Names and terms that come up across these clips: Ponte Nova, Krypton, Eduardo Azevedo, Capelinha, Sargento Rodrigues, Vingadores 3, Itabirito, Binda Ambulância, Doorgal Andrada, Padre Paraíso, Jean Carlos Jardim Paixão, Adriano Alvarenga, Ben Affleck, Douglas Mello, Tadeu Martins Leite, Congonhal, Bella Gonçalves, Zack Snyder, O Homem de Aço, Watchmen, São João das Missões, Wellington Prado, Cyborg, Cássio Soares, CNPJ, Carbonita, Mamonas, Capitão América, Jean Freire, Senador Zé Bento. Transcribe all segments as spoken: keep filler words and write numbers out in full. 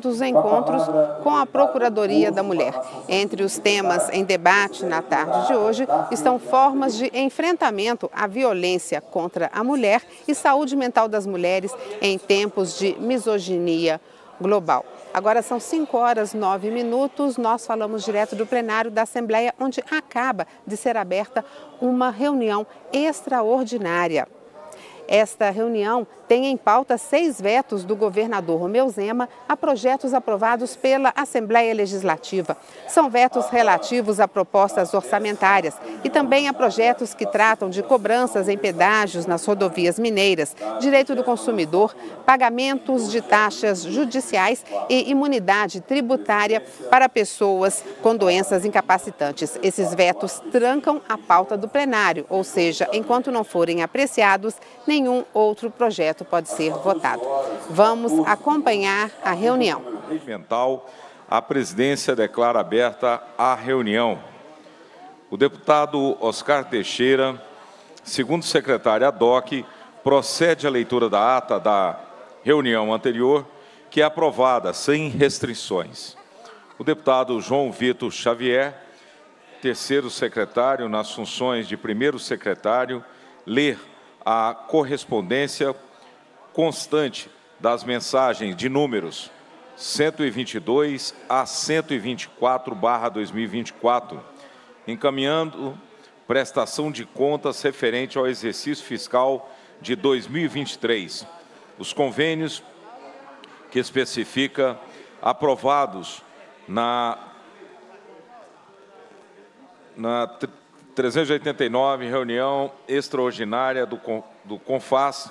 Dos encontros com a Procuradoria da Mulher. Entre os temas em debate na tarde de hoje estão formas de enfrentamento à violência contra a mulher e saúde mental das mulheres em tempos de misoginia global. Agora são cinco horas e nove minutos, nós falamos direto do plenário da Assembleia, onde acaba de ser aberta uma reunião extraordinária. Esta reunião tem em pauta seis vetos do governador Romeu Zema a projetos aprovados pela Assembleia Legislativa. São vetos relativos a propostas orçamentárias e também a projetos que tratam de cobranças em pedágios nas rodovias mineiras, direito do consumidor, pagamentos de taxas judiciais e imunidade tributária para pessoas com doenças incapacitantes. Esses vetos trancam a pauta do plenário, ou seja, enquanto não forem apreciados, nem nenhum outro projeto pode ser votado. Vamos acompanhar a reunião. A presidência declara aberta a reunião. O deputado Oscar Teixeira, segundo secretário ad hoc, procede à leitura da ata da reunião anterior, que é aprovada sem restrições. O deputado João Vitor Xavier, terceiro secretário, nas funções de primeiro secretário, lê a correspondência constante das mensagens de números cento e vinte e dois a cento e vinte e quatro barra dois mil e vinte e quatro, encaminhando prestação de contas referente ao exercício fiscal de dois mil e vinte e três. Os convênios que especifica aprovados na, na trezentos e oitenta e nove, reunião extraordinária do, do CONFAS,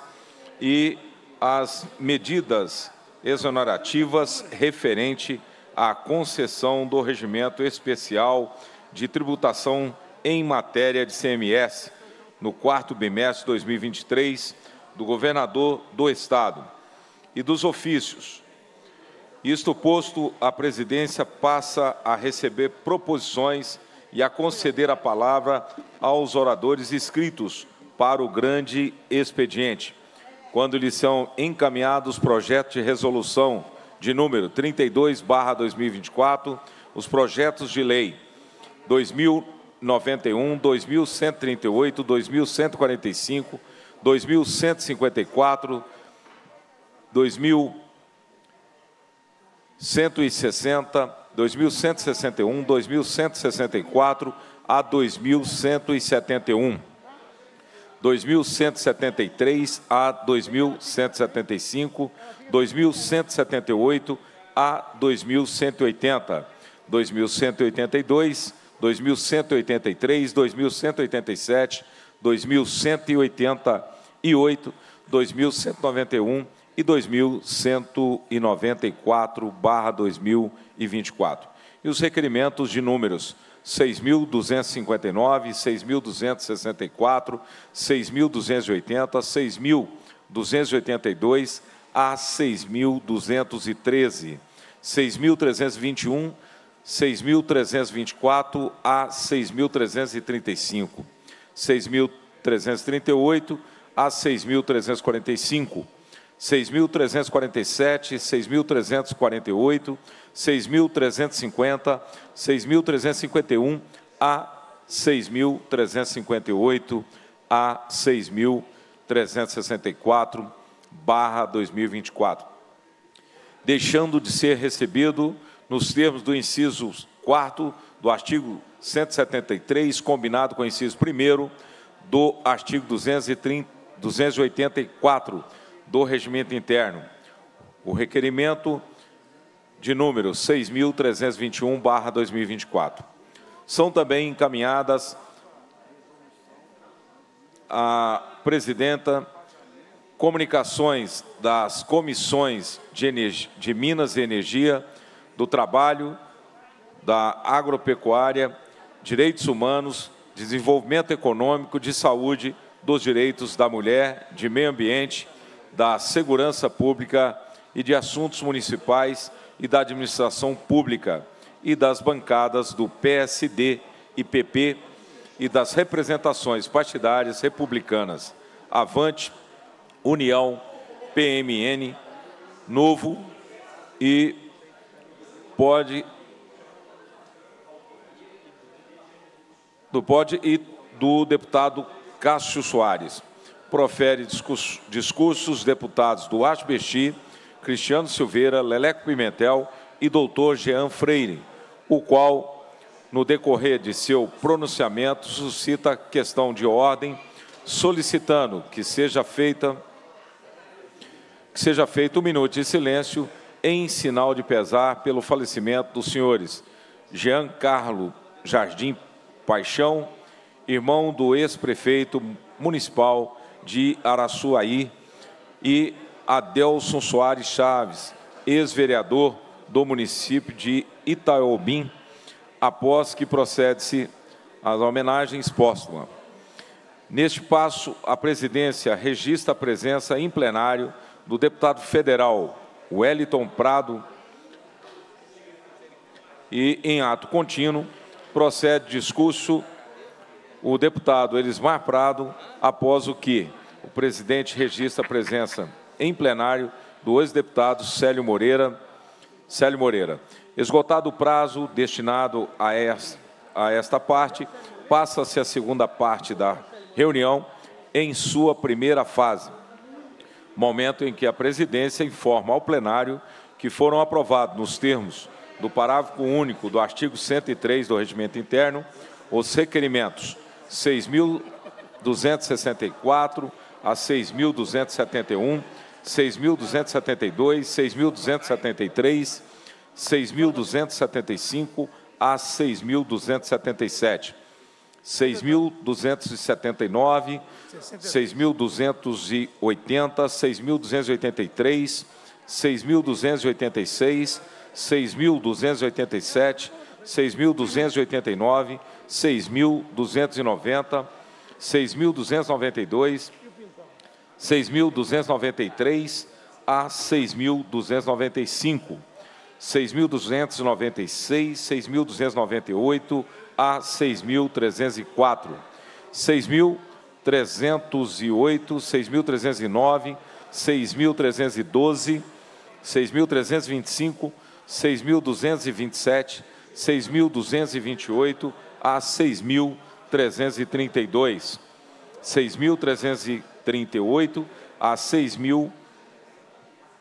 e as medidas exonerativas referente à concessão do regimento especial de tributação em matéria de I C M S no quarto bimestre de dois mil e vinte e três do governador do Estado e dos ofícios. Isto posto, a presidência passa a receber proposições e a conceder a palavra aos oradores inscritos para o grande expediente, quando lhes são encaminhados projetos de resolução de número trinta e dois barra dois mil e vinte e quatro, os projetos de lei dois mil novecentos e um, dois mil cento e trinta e oito, dois mil cento e quarenta e cinco, dois mil cento e cinquenta e quatro a dois mil cento e setenta e um, dois mil cento e setenta e três a dois mil cento e setenta e um, dois mil cento e setenta e três a dois mil cento e oitenta, dois mil cento e oitenta e dois, dois mil cento e oitenta e três, dois mil cento e oitenta e oito, dois mil cento e noventa e um e dois mil cento e noventa e quatro barra dois mil e vinte e quatro. E os requerimentos de números seis mil duzentos e cinquenta e nove, seis mil duzentos e sessenta e quatro, seis mil duzentos e oitenta, seis mil duzentos e oitenta e dois a seis mil duzentos e treze, seis mil trezentos e vinte e um, seis mil trezentos e vinte e quatro a seis mil trezentos e trinta e cinco, seis mil trezentos e trinta e oito a seis mil trezentos e quarenta e cinco, seis mil trezentos e quarenta e sete, seis mil trezentos e quarenta e oito, seis mil trezentos e cinquenta, seis mil trezentos e cinquenta e um a seis mil trezentos e cinquenta e oito a seis mil trezentos e sessenta e quatro barra dois mil e vinte e quatro, deixando de ser recebido nos termos do inciso quarto do artigo cento e setenta e três, combinado com o inciso primeiro do artigo duzentos e oitenta e quatro do Regimento Interno. O requerimento de número seis mil trezentos e vinte e um barra dois mil e vinte e quatro. São também encaminhadas à presidenta comunicações das comissões de, energia, de Minas e Energia, do Trabalho, da Agropecuária, Direitos Humanos, Desenvolvimento Econômico, de Saúde, dos Direitos da Mulher, de Meio Ambiente, da Segurança Pública e de Assuntos Municipais e da Administração Pública, e das bancadas do P S D e P P e das representações partidárias republicanas Avante, União, P M N, Novo e pode, do pode e do deputado Cássio Soares. Profere discurso, discursos deputados do Duarte, Cristiano Silveira, Leleco Pimentel e doutor Jean Freire, o qual, no decorrer de seu pronunciamento, suscita questão de ordem, solicitando que seja feita que seja feito um minuto de silêncio em sinal de pesar pelo falecimento dos senhores Jean Carlos Jardim Paixão, irmão do ex-prefeito municipal de Araçuaí, e Adelson Soares Chaves, ex-vereador do município de Itaobim, após que procede-se às homenagens póstumas. Neste passo, a presidência registra a presença em plenário do deputado federal Wellington Prado e, em ato contínuo, procede discurso o deputado Elismar Prado, após o que o presidente registra a presença em plenário do ex-deputado Célio Moreira, Célio Moreira. Esgotado o prazo destinado a esta, a esta parte, passa-se a segunda parte da reunião em sua primeira fase, momento em que a presidência informa ao plenário que foram aprovados, nos termos do parágrafo único do artigo cento e três do Regimento Interno, os requerimentos seis mil duzentos e sessenta e quatro a seis mil duzentos e setenta e um, seis mil duzentos e setenta e dois, seis mil duzentos e setenta e três, seis mil duzentos e setenta e cinco a seis mil duzentos e setenta e sete, seis mil duzentos e setenta e nove, seis mil duzentos e oitenta, seis mil duzentos e oitenta e três, seis mil duzentos e oitenta e seis, seis mil duzentos e oitenta e sete, seis mil duzentos e oitenta e nove, seis mil duzentos e noventa, seis mil duzentos e noventa e dois, seis mil duzentos e noventa e três a seis mil duzentos e noventa e cinco, seis mil duzentos e noventa e seis, seis mil duzentos e noventa e oito a seis mil trezentos e quatro, seis mil trezentos e oito, seis mil trezentos e nove, seis mil trezentos e doze, seis mil trezentos e vinte e cinco, seis mil duzentos e vinte e sete, seis mil duzentos e vinte e oito a seis mil trezentos e trinta e dois, seis mil trezentos e trinta e oito a seis mil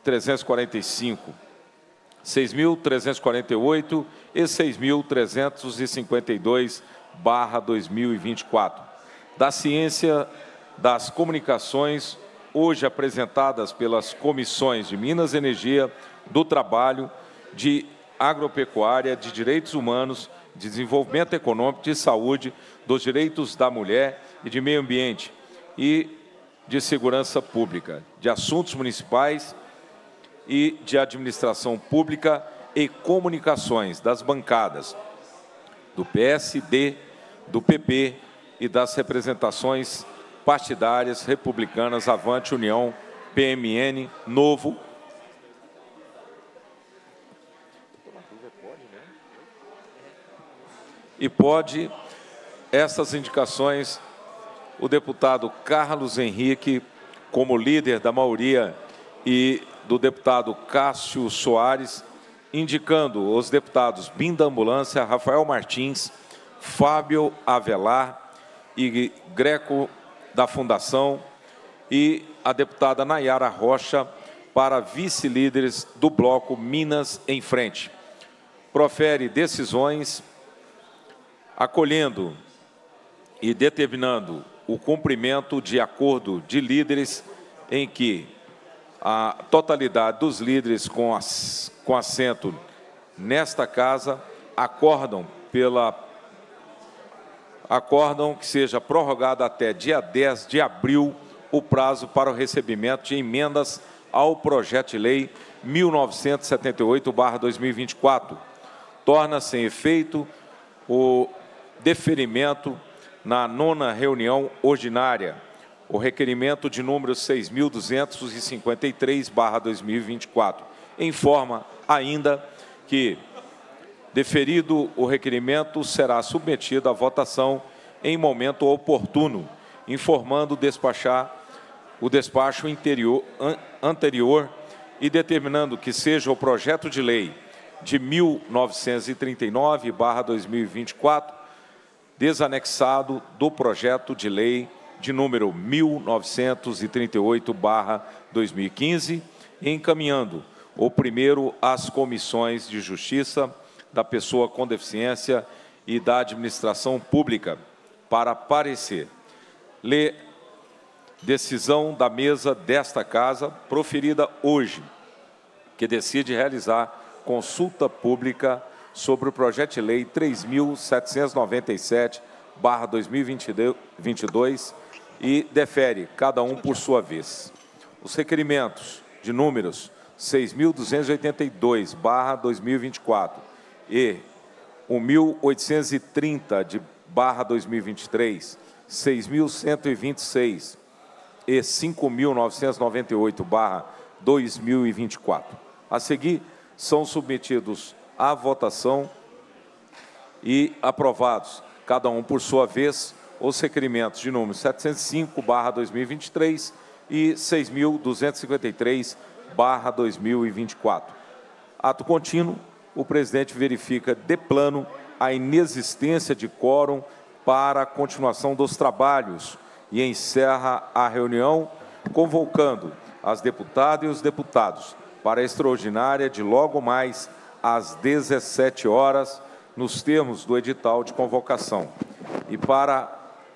trezentos e quarenta e cinco, seis mil trezentos e quarenta e oito e seis mil trezentos e cinquenta e dois barra dois mil e vinte e quatro. Da ciência das comunicações, hoje apresentadas pelas comissões de Minas e Energia, do Trabalho, de Agropecuária, de Direitos Humanos, de Desenvolvimento Econômico, de Saúde, dos Direitos da Mulher e de Meio Ambiente e de Segurança Pública, de Assuntos Municipais e de Administração Pública e Comunicações, das bancadas do P S D, do P P e das representações partidárias republicanas Avante, União, P M N, Novo, e pode essas indicações o deputado Carlos Henrique, como líder da maioria, e do deputado Cássio Soares, indicando os deputados Binda Ambulância, Rafael Martins, Fábio Avelar e Greco da Fundação, e a deputada Nayara Rocha para vice-líderes do bloco Minas em Frente. Profere decisões acolhendo e determinando o cumprimento de acordo de líderes em que a totalidade dos líderes com, as, com assento nesta casa acordam, pela, acordam que seja prorrogado até dia dez de abril o prazo para o recebimento de emendas ao projeto de lei mil novecentos e setenta e oito barra dois mil e vinte e quatro. Torna-se em efeito o deferimento na nona reunião ordinária, o requerimento de número seis mil duzentos e cinquenta e três barra dois mil e vinte e quatro, informa ainda que, deferido o requerimento, será submetido à votação em momento oportuno, informando despachar o despacho interior, an, anterior e determinando que seja o projeto de lei de mil novecentos e trinta e nove barra dois mil e vinte e quatro, desanexado do projeto de lei de número mil novecentos e trinta e oito barra dois mil e quinze, encaminhando o primeiro às comissões de Justiça da Pessoa com Deficiência e da Administração Pública para parecer. Lê decisão da mesa desta Casa, proferida hoje, que decide realizar consulta pública sobre o projeto de lei três mil setecentos e noventa e sete barra dois mil e vinte e dois e defere, cada um por sua vez, os requerimentos de números seis mil duzentos e oitenta e dois barra dois mil e vinte e quatro e mil oitocentos e trinta barra dois mil e vinte e três, seis mil cento e vinte e seis e cinco mil novecentos e noventa e oito barra dois mil e vinte e quatro. A seguir, são submetidos à votação e aprovados, cada um por sua vez, os requerimentos de número setecentos e cinco barra dois mil e vinte e três e seis mil duzentos e cinquenta e três barra dois mil e vinte e quatro. Ato contínuo, o presidente verifica de plano a inexistência de quórum para a continuação dos trabalhos e encerra a reunião, convocando as deputadas e os deputados para a extraordinária de logo mais às dezessete horas, nos termos do edital de convocação, e para a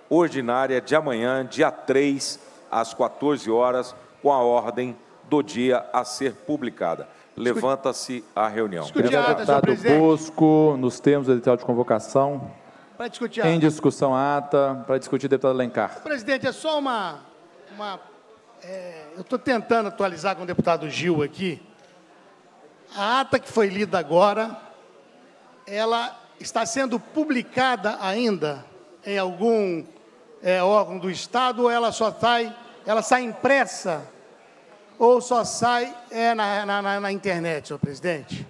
ordinária de amanhã, dia três, às quatorze horas, com a ordem do dia a ser publicada. Levanta-se a reunião. Escutiada, deputado Bosco, nos termos do edital de convocação. Para discutir a ata. Em discussão a ata, para discutir, deputado Alencar. Presidente, é só uma... uma... É, eu estou tentando atualizar com o deputado Gil aqui. A ata que foi lida agora, ela está sendo publicada ainda em algum é, órgão do Estado, ou ela só sai, ela sai impressa, ou só sai é, na, na, na internet, senhor presidente?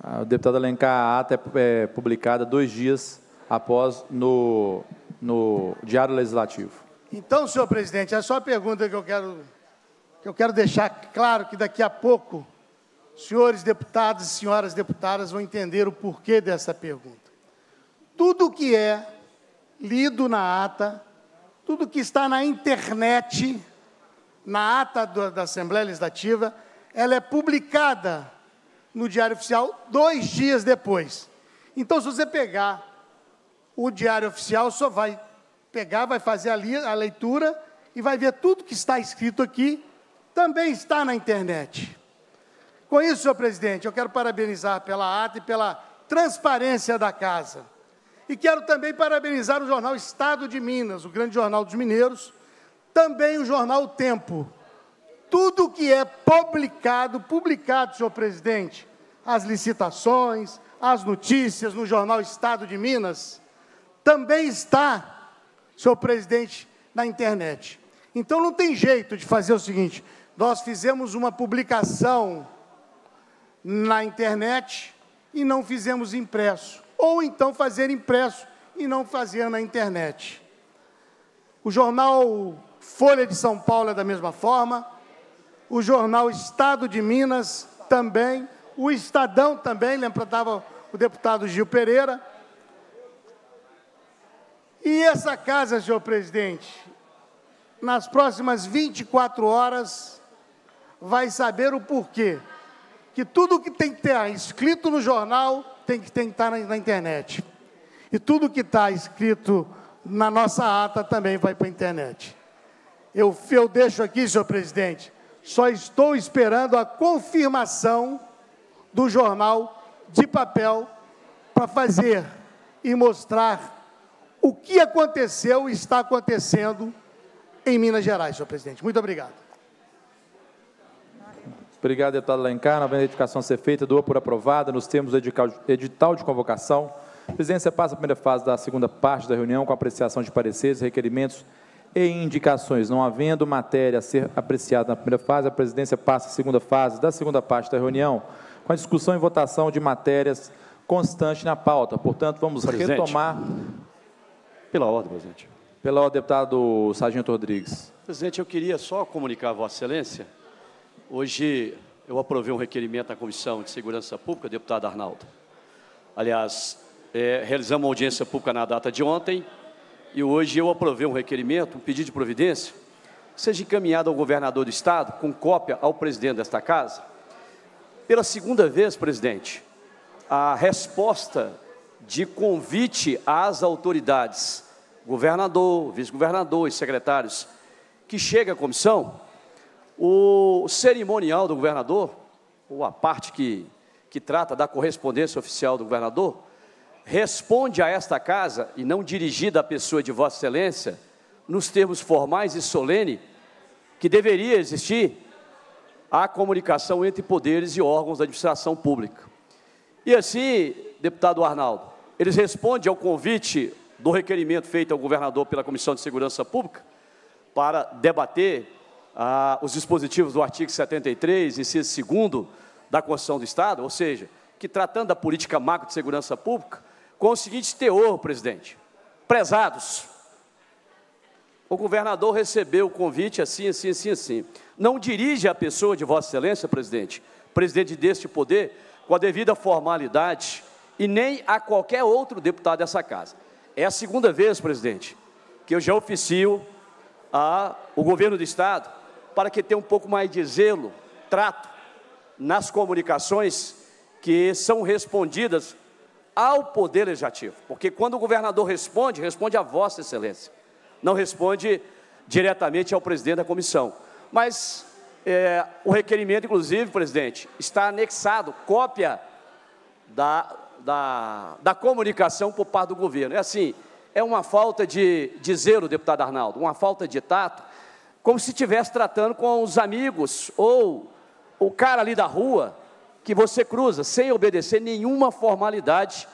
Ah, o deputado Alencar, a ata é, é publicada dois dias após no... no Diário Legislativo. Então, senhor presidente, é só a pergunta que eu quero, que eu quero deixar claro, que daqui a pouco, senhores deputados e senhoras deputadas vão entender o porquê dessa pergunta. Tudo que é lido na ata, tudo que está na internet, na ata do, da Assembleia Legislativa, ela é publicada no Diário Oficial dois dias depois. Então, se você pegar o Diário Oficial, só vai pegar, vai fazer ali a leitura e vai ver tudo que está escrito aqui, também está na internet. Com isso, senhor presidente, eu quero parabenizar pela ata e pela transparência da Casa. E quero também parabenizar o jornal Estado de Minas, o grande jornal dos mineiros, também o jornal O Tempo. Tudo que é publicado, publicado, senhor presidente, as licitações, as notícias no jornal Estado de Minas... também está, senhor presidente, na internet. Então, não tem jeito de fazer o seguinte, nós fizemos uma publicação na internet e não fizemos impresso, ou então fazer impresso e não fazer na internet. O jornal Folha de São Paulo é da mesma forma, o jornal Estado de Minas também, o Estadão também, lembrava o deputado Gil Pereira. E essa Casa, senhor presidente, nas próximas vinte e quatro horas, vai saber o porquê. Que tudo que tem que estar escrito no jornal tem que, tem que estar na, na internet. E tudo que está escrito na nossa ata também vai para a internet. Eu, eu deixo aqui, senhor presidente, só estou esperando a confirmação do jornal de papel para fazer e mostrar o que aconteceu e está acontecendo em Minas Gerais, senhor presidente. Muito obrigado. Obrigado, deputado Alencar. A verificação a ser feita, doa por aprovada nos termos do edital de convocação. A presidência passa a primeira fase da segunda parte da reunião com apreciação de pareceres, requerimentos e indicações. Não havendo matéria a ser apreciada na primeira fase, a presidência passa a segunda fase da segunda parte da reunião com a discussão e votação de matérias constante na pauta. Portanto, vamos presidente. retomar... Pela ordem, presidente. Pela ordem, deputado Sargento Rodrigues. Presidente, eu queria só comunicar a Vossa Excelência Hoje eu aprovei um requerimento da Comissão de Segurança Pública, deputado Arnaldo. Aliás, é, realizamos uma audiência pública na data de ontem e hoje eu aprovei um requerimento, um pedido de providência, que seja encaminhado ao governador do Estado, com cópia ao presidente desta Casa. Pela segunda vez, presidente, a resposta de convite às autoridades, governador, vice-governador e secretários, que chega à comissão, o cerimonial do governador, ou a parte que, que trata da correspondência oficial do governador, responde a esta Casa, e não dirigida à pessoa de Vossa Excelência, nos termos formais e solene, que deveria existir a comunicação entre poderes e órgãos da administração pública. E assim, deputado Arnaldo, eles respondem ao convite do requerimento feito ao governador pela Comissão de Segurança Pública para debater ah, os dispositivos do artigo setenta e três, inciso segundo da Constituição do Estado, ou seja, que tratando da política macro de segurança pública, com o seguinte teor, presidente, prezados, o governador recebeu o convite assim, assim, assim, assim. Não dirige a pessoa de Vossa Excelência, presidente, presidente deste poder, com a devida formalidade, e nem a qualquer outro deputado dessa Casa. É a segunda vez, presidente, que eu já oficio ao governo do Estado para que tenha um pouco mais de zelo, trato, nas comunicações que são respondidas ao Poder Legislativo. Porque quando o governador responde, responde a Vossa Excelência, não responde diretamente ao presidente da comissão. Mas é, o requerimento, inclusive, presidente, está anexado, cópia da... Da, da comunicação por parte do governo. É assim, é uma falta de, de zelo, deputado Arnaldo, uma falta de tato, como se estivesse tratando com os amigos ou o cara ali da rua que você cruza, sem obedecer nenhuma formalidade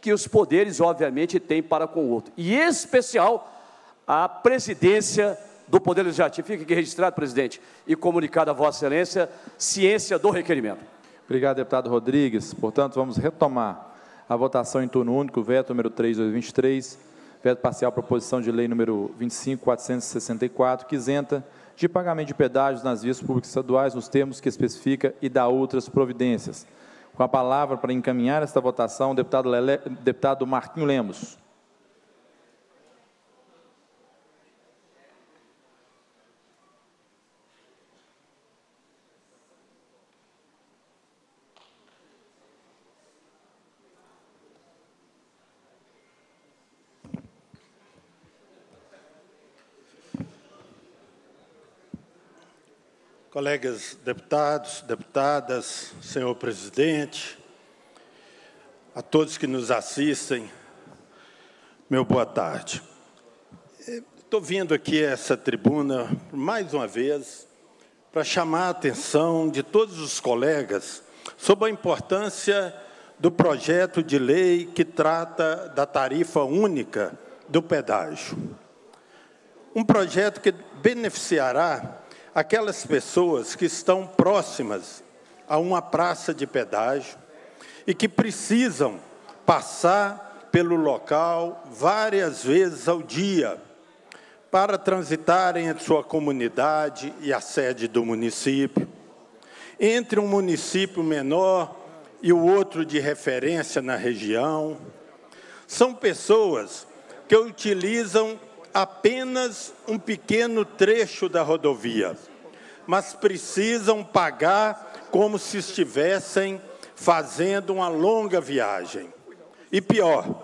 que os poderes, obviamente, têm para com o outro. E, em especial, a presidência do Poder Legislativo. Fica aqui registrado, presidente, e comunicado a Vossa Excelência, ciência do requerimento. Obrigado, deputado Rodrigues. Portanto, vamos retomar a votação em turno único, veto número três, dois, vinte e três, veto parcial, proposição de lei número vinte e cinco mil quatrocentos e sessenta e quatro, que isenta de pagamento de pedágios nas vias públicas estaduais, nos termos que especifica e dá outras providências. Com a palavra para encaminhar esta votação, o deputado, Lele... deputado Marquinhos Lemos. Colegas deputados, deputadas, senhor presidente, a todos que nos assistem, meu boa tarde. Estou vindo aqui a essa tribuna, mais uma vez, para chamar a atenção de todos os colegas sobre a importância do projeto de lei que trata da tarifa única do pedágio. Um projeto que beneficiará aquelas pessoas que estão próximas a uma praça de pedágio e que precisam passar pelo local várias vezes ao dia para transitarem entre sua comunidade e a sede do município, entre um município menor e o outro de referência na região. São pessoas que utilizam apenas um pequeno trecho da rodovia, mas precisam pagar como se estivessem fazendo uma longa viagem. E pior,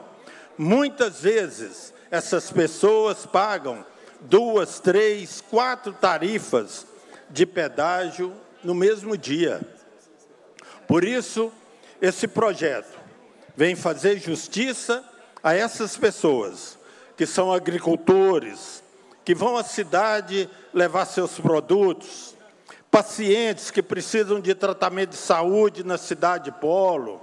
muitas vezes essas pessoas pagam duas, três, quatro tarifas de pedágio no mesmo dia. Por isso, esse projeto vem fazer justiça a essas pessoas, que são agricultores, que vão à cidade levar seus produtos, pacientes que precisam de tratamento de saúde na cidade polo,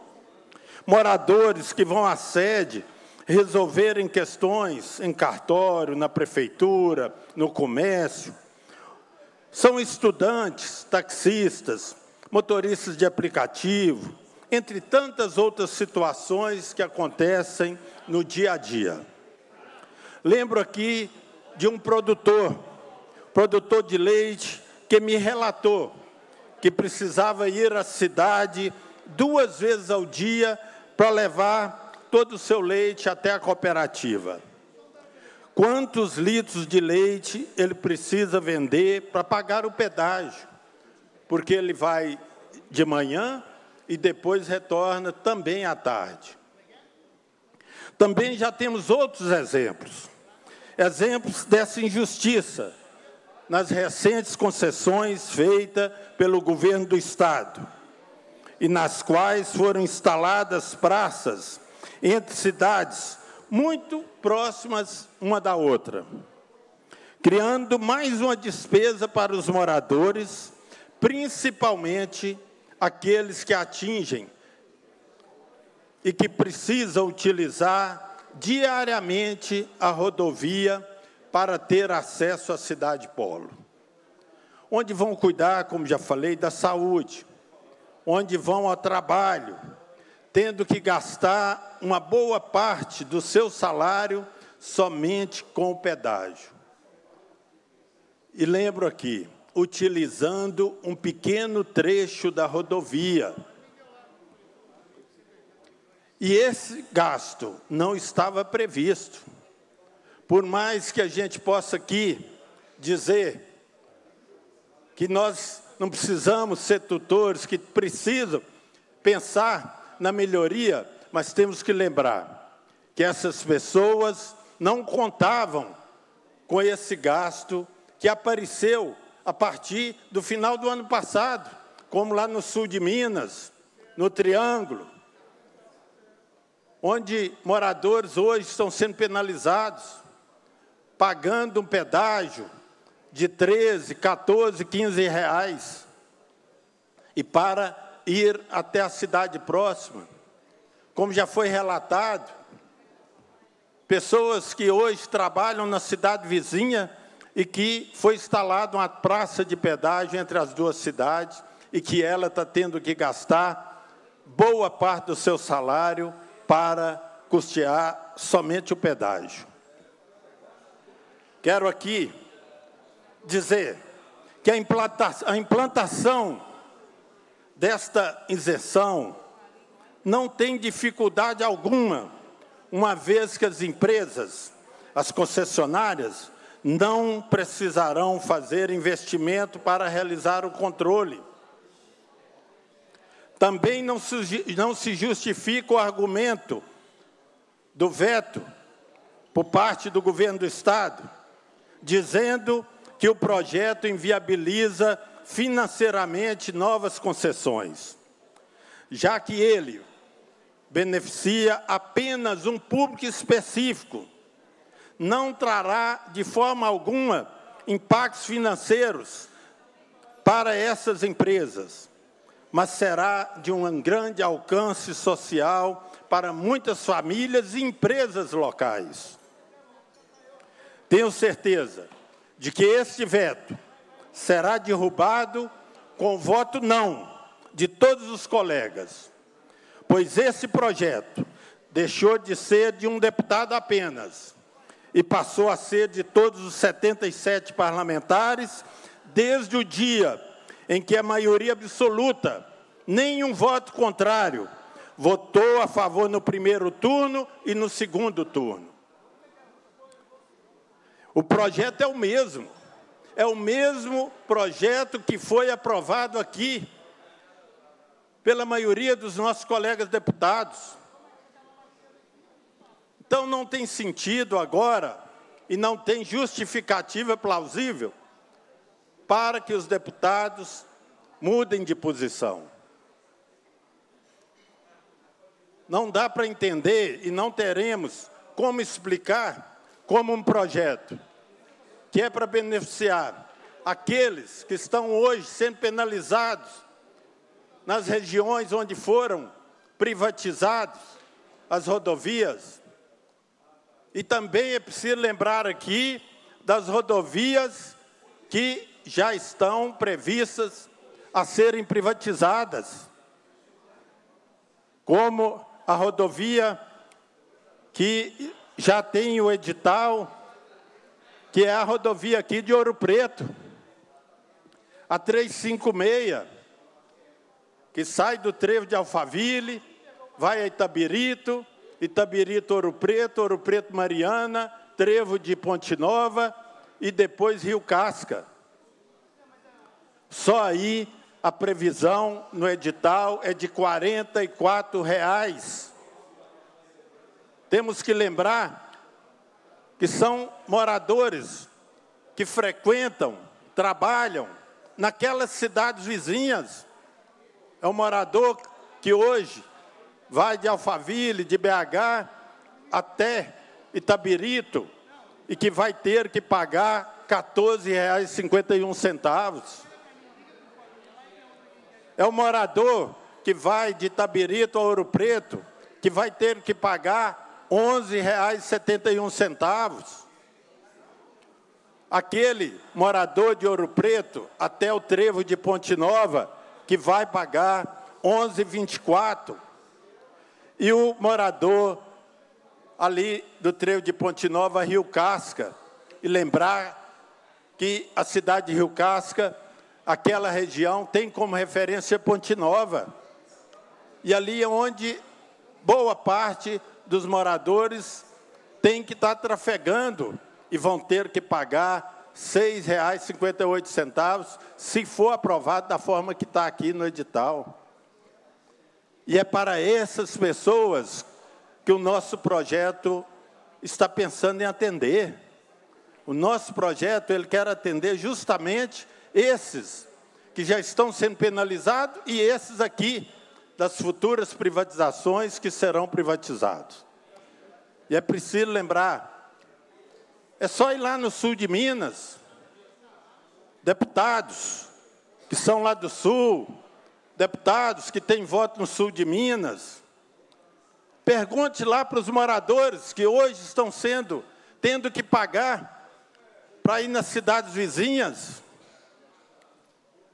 moradores que vão à sede resolverem questões em cartório, na prefeitura, no comércio. São estudantes, taxistas, motoristas de aplicativo, entre tantas outras situações que acontecem no dia a dia. Lembro aqui de um produtor, produtor de leite, que me relatou que precisava ir à cidade duas vezes ao dia para levar todo o seu leite até a cooperativa. Quantos litros de leite ele precisa vender para pagar o pedágio? Porque ele vai de manhã e depois retorna também à tarde. Também já temos outros exemplos. Exemplos dessa injustiça nas recentes concessões feitas pelo governo do Estado e nas quais foram instaladas praças entre cidades muito próximas uma da outra, criando mais uma despesa para os moradores, principalmente aqueles que atingem e que precisam utilizar diariamente a rodovia para ter acesso à cidade polo, onde vão cuidar, como já falei, da saúde, onde vão ao trabalho, tendo que gastar uma boa parte do seu salário somente com o pedágio. E lembro aqui, utilizando um pequeno trecho da rodovia. E esse gasto não estava previsto. Por mais que a gente possa aqui dizer que nós não precisamos ser tutores, que precisam pensar na melhoria, mas temos que lembrar que essas pessoas não contavam com esse gasto que apareceu a partir do final do ano passado, como lá no sul de Minas, no Triângulo, onde moradores hoje estão sendo penalizados, pagando um pedágio de treze, quatorze, quinze reais e para ir até a cidade próxima. Como já foi relatado, pessoas que hoje trabalham na cidade vizinha e que foi instalada uma praça de pedágio entre as duas cidades e que ela está tendo que gastar boa parte do seu salário para custear somente o pedágio. Quero aqui dizer que a implantação, a implantação desta isenção não tem dificuldade alguma, uma vez que as empresas, as concessionárias, não precisarão fazer investimento para realizar o controle. Também não se, não se justifica o argumento do veto por parte do governo do Estado, dizendo que o projeto inviabiliza financeiramente novas concessões, já que ele beneficia apenas um público específico, não trará de forma alguma impactos financeiros para essas empresas, mas será de um grande alcance social para muitas famílias e empresas locais. Tenho certeza de que este veto será derrubado com voto não de todos os colegas, pois esse projeto deixou de ser de um deputado apenas e passou a ser de todos os setenta e sete parlamentares desde o dia em que a maioria absoluta, nenhum voto contrário, votou a favor no primeiro turno e no segundo turno. O projeto é o mesmo, é o mesmo projeto que foi aprovado aqui pela maioria dos nossos colegas deputados. Então, não tem sentido agora e não tem justificativa plausível para que os deputados mudem de posição. Não dá para entender e não teremos como explicar como um projeto que é para beneficiar aqueles que estão hoje sendo penalizados nas regiões onde foram privatizadas as rodovias. E também é preciso lembrar aqui das rodovias que já estão previstas a serem privatizadas, como a rodovia que já tem o edital, que é a rodovia aqui de Ouro Preto, a trezentos e cinquenta e seis, que sai do trevo de Alphaville, vai a Itabirito, Itabirito, Ouro Preto, Ouro Preto, Mariana, trevo de Ponte Nova e depois Rio Casca. Só aí a previsão no edital é de quarenta e quatro reais. Temos que lembrar que são moradores que frequentam, trabalham naquelas cidades vizinhas. É um morador que hoje vai de Alphaville, de B H até Itabirito e que vai ter que pagar quatorze reais e cinquenta e um centavos. É um morador que vai de Itabirito a Ouro Preto que vai ter que pagar onze reais e setenta e um centavos. Aquele morador de Ouro Preto até o trevo de Ponte Nova que vai pagar onze reais e vinte e quatro centavos. E o morador ali do trevo de Ponte Nova, Rio Casca. E lembrar que a cidade de Rio Casca, aquela região, tem como referência Ponte Nova. E ali é onde boa parte dos moradores tem que estar trafegando e vão ter que pagar seis reais e cinquenta e oito centavos se for aprovado da forma que está aqui no edital. E é para essas pessoas que o nosso projeto está pensando em atender. O nosso projeto ele quer atender justamente esses que já estão sendo penalizados e esses aqui das futuras privatizações que serão privatizados. E é preciso lembrar, é só ir lá no sul de Minas, deputados que são lá do sul, deputados que têm voto no sul de Minas, pergunte lá para os moradores que hoje estão sendo, tendo que pagar para ir nas cidades vizinhas.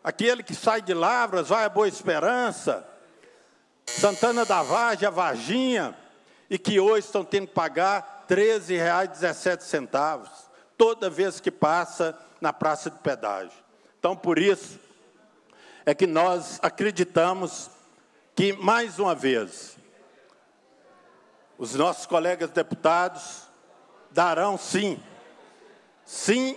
Aquele que sai de Lavras, vai a Boa Esperança, Santana da Vargem, Varginha, e que hoje estão tendo que pagar treze reais e dezessete centavos, toda vez que passa na praça de pedágio. Então, por isso, é que nós acreditamos que, mais uma vez, os nossos colegas deputados darão sim, sim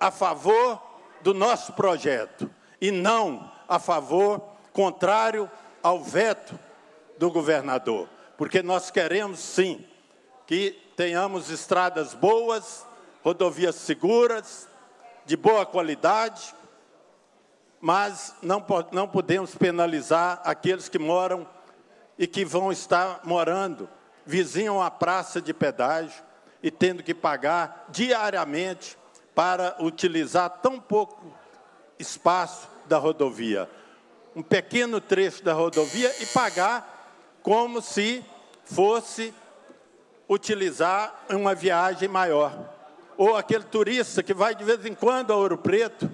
a favor do nosso projeto, e não a favor, contrário ao veto do governador, porque nós queremos, sim, que tenhamos estradas boas, rodovias seguras, de boa qualidade, mas não, não podemos penalizar aqueles que moram e que vão estar morando, vizinham a praça de pedágio e tendo que pagar diariamente para utilizar tão pouco espaço da rodovia, um pequeno trecho da rodovia e pagar como se fosse utilizar uma viagem maior. Ou aquele turista que vai de vez em quando a Ouro Preto.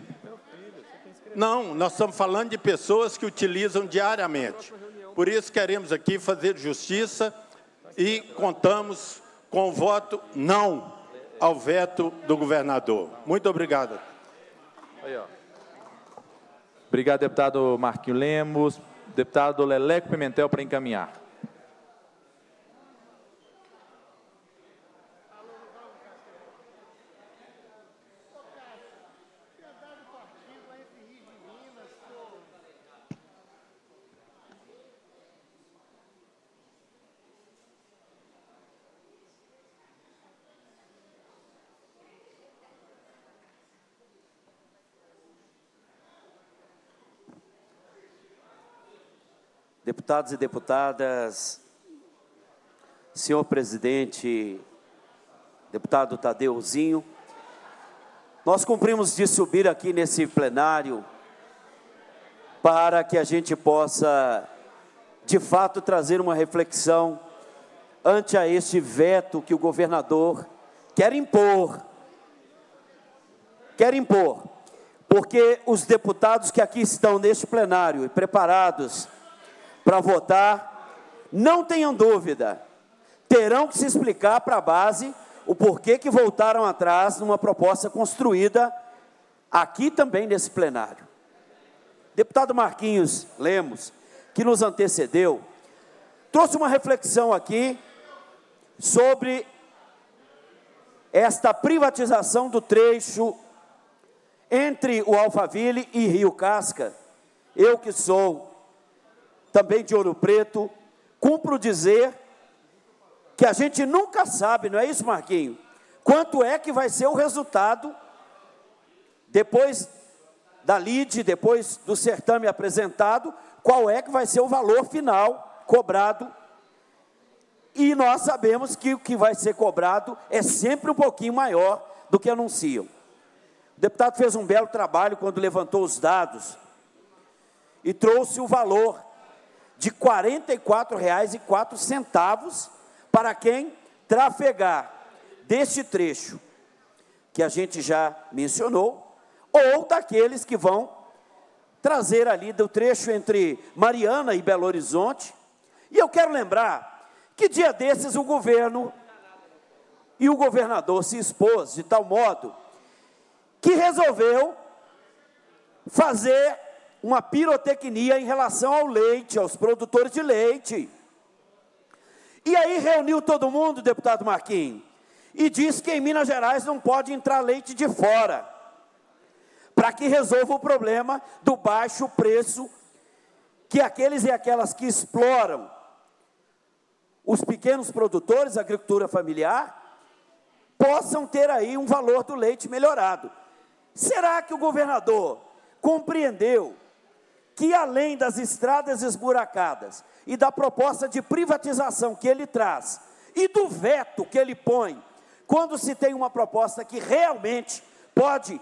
Não, nós estamos falando de pessoas que utilizam diariamente. Por isso queremos aqui fazer justiça e contamos com o voto não ao veto do governador. Muito obrigado. Aí, ó. Obrigado, deputado Marquinhos Lemos. Deputado Leleco Pimentel, para encaminhar. Deputados e deputadas, senhor presidente, deputado Tadeuzinho, nós cumprimos de subir aqui nesse plenário para que a gente possa, de fato, trazer uma reflexão ante a este veto que o governador quer impor. Quer impor, porque os deputados que aqui estão neste plenário e preparados para votar, não tenham dúvida, terão que se explicar para a base o porquê que voltaram atrás numa proposta construída aqui também nesse plenário. Deputado Marquinhos Lemos, que nos antecedeu, trouxe uma reflexão aqui sobre esta privatização do trecho entre o Alphaville e Rio Casca. Eu que sou também de Ouro Preto, cumpro dizer que a gente nunca sabe, não é isso, Marquinho? Quanto é que vai ser o resultado depois da lide, depois do certame apresentado, qual é que vai ser o valor final cobrado? E nós sabemos que o que vai ser cobrado é sempre um pouquinho maior do que anunciam. O deputado fez um belo trabalho quando levantou os dados e trouxe o valor de quarenta e quatro reais e quatro centavos para quem trafegar deste trecho que a gente já mencionou, ou daqueles que vão trazer ali do trecho entre Mariana e Belo Horizonte. E eu quero lembrar que dia desses o governo e o governador se expôs de tal modo que resolveu fazer uma pirotecnia em relação ao leite, aos produtores de leite. E aí reuniu todo mundo, deputado Marquinhos, e disse que em Minas Gerais não pode entrar leite de fora, para que resolva o problema do baixo preço que aqueles e aquelas que exploram os pequenos produtores, a agricultura familiar, possam ter aí um valor do leite melhorado. Será que o governador compreendeu que, além das estradas esburacadas e da proposta de privatização que ele traz e do veto que ele põe, quando se tem uma proposta que realmente pode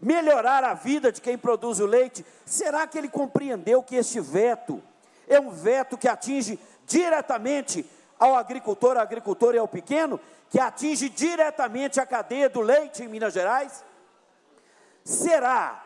melhorar a vida de quem produz o leite, será que ele compreendeu que este veto é um veto que atinge diretamente ao agricultor, à agricultora e ao pequeno, que atinge diretamente a cadeia do leite em Minas Gerais? Será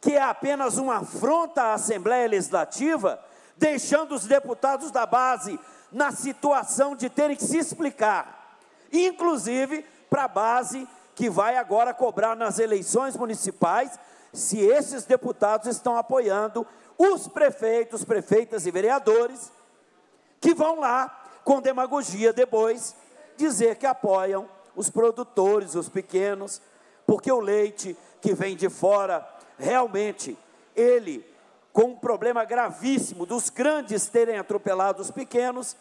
que é apenas uma afronta à Assembleia Legislativa, deixando os deputados da base na situação de terem que se explicar, inclusive para a base que vai agora cobrar nas eleições municipais, se esses deputados estão apoiando os prefeitos, prefeitas e vereadores, que vão lá com demagogia depois dizer que apoiam os produtores, os pequenos, porque o leite que vem de fora, realmente, ele, com um problema gravíssimo dos grandes terem atropelado os pequenos,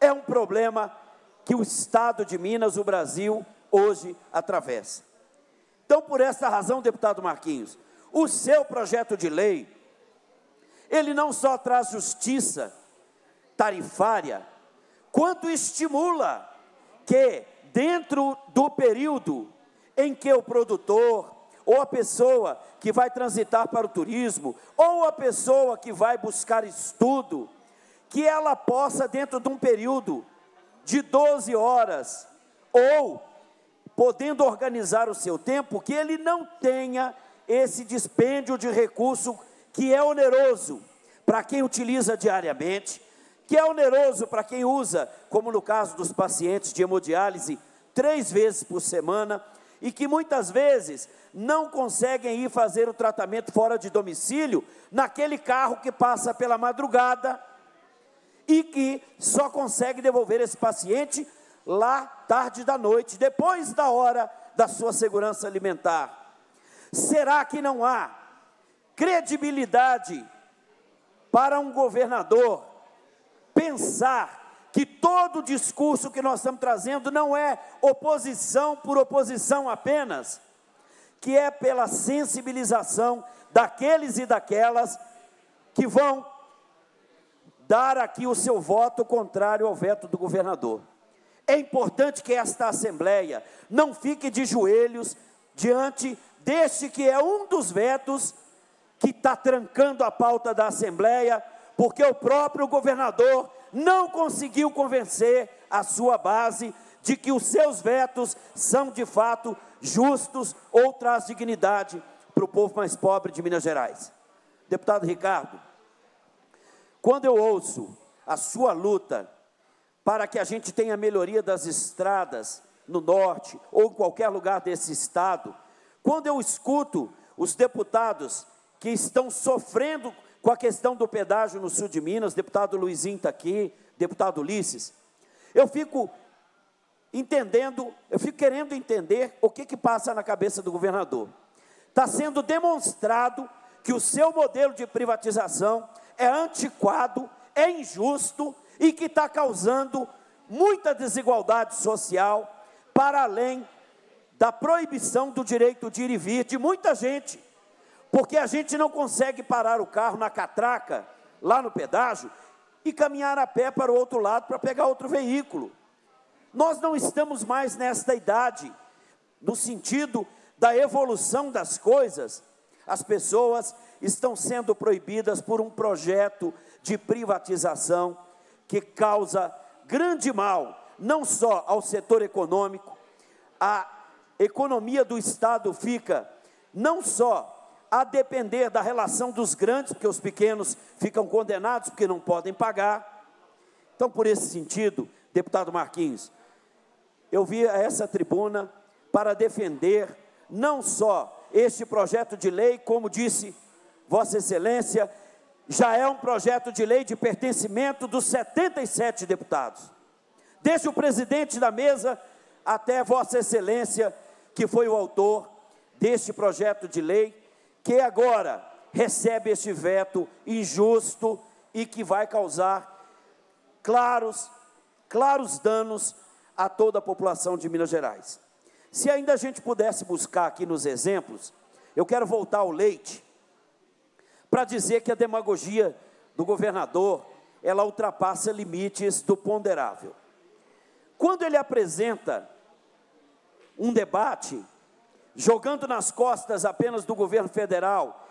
é um problema que o Estado de Minas, o Brasil, hoje atravessa. Então, por essa razão, deputado Marquinhos, o seu projeto de lei, ele não só traz justiça tarifária, quanto estimula que, dentro do período em que o produtor, ou a pessoa que vai transitar para o turismo, ou a pessoa que vai buscar estudo, que ela possa, dentro de um período de doze horas, ou podendo organizar o seu tempo, que ele não tenha esse dispêndio de recurso que é oneroso para quem utiliza diariamente, que é oneroso para quem usa, como no caso dos pacientes de hemodiálise, três vezes por semana, e que muitas vezes não conseguem ir fazer o tratamento fora de domicílio, naquele carro que passa pela madrugada, e que só consegue devolver esse paciente lá tarde da noite, depois da hora da sua segurança alimentar. Será que não há credibilidade para um governador pensar que todo o discurso que nós estamos trazendo não é oposição por oposição apenas, que é pela sensibilização daqueles e daquelas que vão dar aqui o seu voto contrário ao veto do governador? É importante que esta Assembleia não fique de joelhos diante deste que é um dos vetos que está trancando a pauta da Assembleia, porque o próprio governador não conseguiu convencer a sua base de que os seus vetos são, de fato, justos ou traz dignidade para o povo mais pobre de Minas Gerais. Deputado Ricardo, quando eu ouço a sua luta para que a gente tenha melhoria das estradas no norte ou em qualquer lugar desse estado, quando eu escuto os deputados que estão sofrendo Com a questão do pedágio no sul de Minas, deputado Luizinho está aqui, deputado Ulisses, eu fico entendendo, eu fico querendo entender o que, que passa na cabeça do governador. Está sendo demonstrado que o seu modelo de privatização é antiquado, é injusto e que está causando muita desigualdade social, para além da proibição do direito de ir e vir de muita gente, porque a gente não consegue parar o carro na catraca, lá no pedágio, e caminhar a pé para o outro lado para pegar outro veículo. Nós não estamos mais nesta idade, no sentido da evolução das coisas. As pessoas estão sendo proibidas por um projeto de privatização que causa grande mal, não só ao setor econômico. A economia do Estado fica não só a depender da relação dos grandes, porque os pequenos ficam condenados porque não podem pagar. Então, por esse sentido, deputado Marquinhos, eu vim a essa tribuna para defender não só este projeto de lei, como disse Vossa Excelência, já é um projeto de lei de pertencimento dos setenta e sete deputados. Desde o presidente da mesa até Vossa Excelência, que foi o autor deste projeto de lei, que agora recebe este veto injusto e que vai causar claros, claros danos a toda a população de Minas Gerais. Se ainda a gente pudesse buscar aqui nos exemplos, eu quero voltar ao leite, para dizer que a demagogia do governador, ela ultrapassa limites do ponderável. Quando ele apresenta um debate, jogando nas costas apenas do governo federal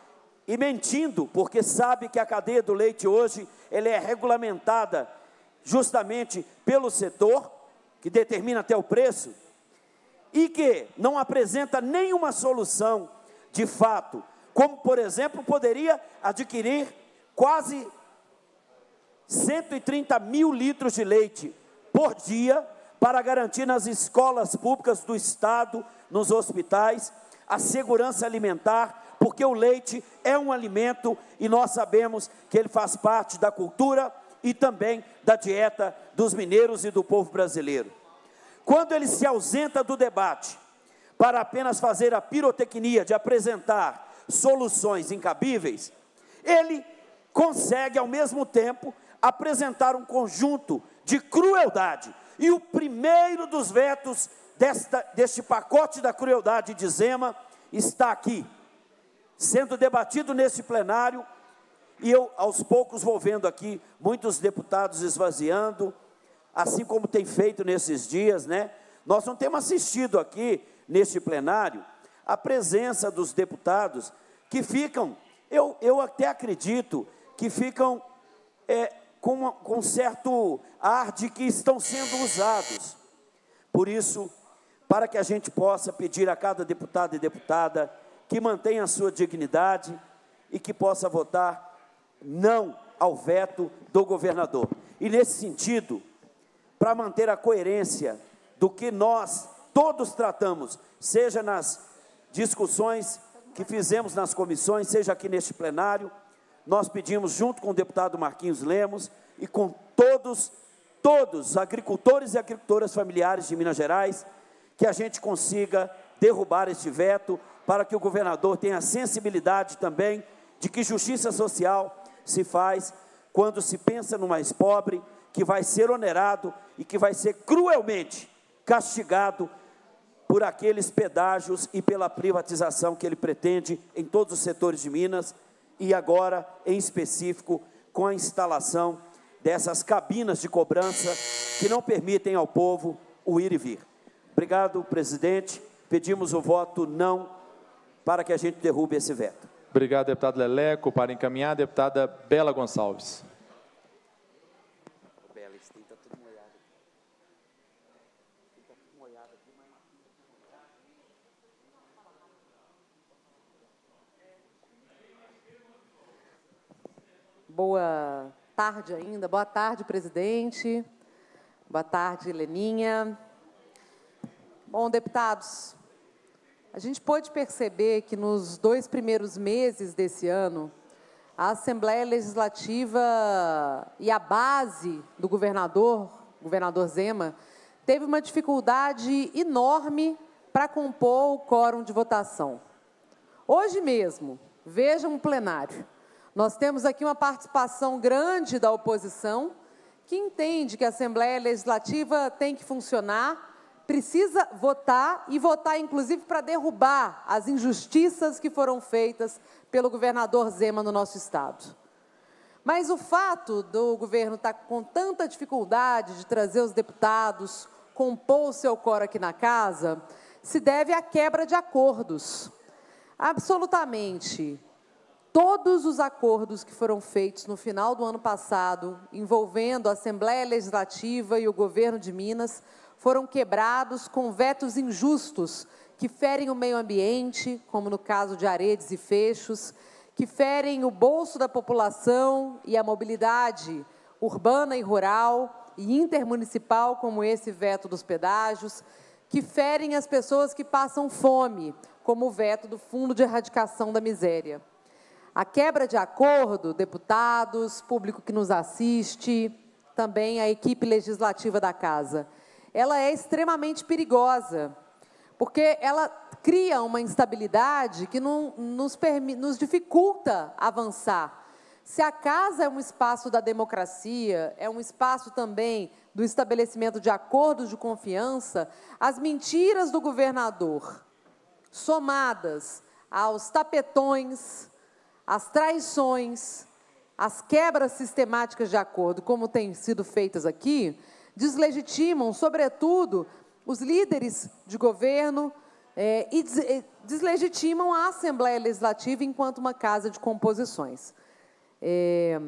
e mentindo, porque sabe que a cadeia do leite hoje ela é regulamentada justamente pelo setor, que determina até o preço, e que não apresenta nenhuma solução de fato, como, por exemplo, poderia adquirir quase cento e trinta mil litros de leite por dia para garantir nas escolas públicas do Estado, nos hospitais, a segurança alimentar, porque o leite é um alimento e nós sabemos que ele faz parte da cultura e também da dieta dos mineiros e do povo brasileiro. Quando ele se ausenta do debate para apenas fazer a pirotecnia de apresentar soluções incabíveis, ele consegue, ao mesmo tempo, apresentar um conjunto de crueldade. E o primeiro dos vetos desta, deste pacote da crueldade de Zema está aqui, sendo debatido nesse plenário, e eu, aos poucos, vou vendo aqui muitos deputados esvaziando, assim como tem feito nesses dias, né? Nós não temos assistido aqui, neste plenário, a presença dos deputados que ficam, eu, eu até acredito, que ficam é, com, com certo ar de que estão sendo usados. Por isso, para que a gente possa pedir a cada deputado e deputada que mantenha a sua dignidade e que possa votar não ao veto do governador. E, nesse sentido, para manter a coerência do que nós todos tratamos, seja nas discussões que fizemos nas comissões, seja aqui neste plenário, nós pedimos, junto com o deputado Marquinhos Lemos e com todos, todos, agricultores e agricultoras familiares de Minas Gerais, que a gente consiga derrubar este veto, para que o governador tenha a sensibilidade também de que justiça social se faz quando se pensa no mais pobre, que vai ser onerado e que vai ser cruelmente castigado por aqueles pedágios e pela privatização que ele pretende em todos os setores de Minas e agora, em específico, com a instalação dessas cabinas de cobrança que não permitem ao povo o ir e vir. Obrigado, presidente. Pedimos o voto não para que a gente derrube esse veto. Obrigado, deputado Leleco. Para encaminhar, a deputada Bella Gonçalves. Boa tarde ainda, boa tarde, presidente, boa tarde, Leninha. Bom, deputados, a gente pôde perceber que nos dois primeiros meses desse ano, a Assembleia Legislativa e a base do governador, governador Zema, teve uma dificuldade enorme para compor o quórum de votação. Hoje mesmo, vejam o plenário, nós temos aqui uma participação grande da oposição, que entende que a Assembleia Legislativa tem que funcionar, precisa votar e votar, inclusive, para derrubar as injustiças que foram feitas pelo governador Zema no nosso Estado. Mas o fato do governo estar com tanta dificuldade de trazer os deputados, compor o seu quórum aqui na casa, se deve à quebra de acordos. Absolutamente todos os acordos que foram feitos no final do ano passado, envolvendo a Assembleia Legislativa e o governo de Minas, foram quebrados com vetos injustos que ferem o meio ambiente, como no caso de Aredes e Fechos, que ferem o bolso da população e a mobilidade urbana e rural e intermunicipal, como esse veto dos pedágios, que ferem as pessoas que passam fome, como o veto do Fundo de Erradicação da Miséria. A quebra de acordo, deputados, público que nos assiste, também a equipe legislativa da Casa, ela é extremamente perigosa, porque ela cria uma instabilidade que não, nos, nos dificulta avançar. Se a Casa é um espaço da democracia, é um espaço também do estabelecimento de acordos de confiança, as mentiras do governador, somadas aos tapetões, às traições, às quebras sistemáticas de acordo, como têm sido feitas aqui, deslegitimam, sobretudo, os líderes de governo é, e deslegitimam a Assembleia Legislativa enquanto uma casa de composições. É,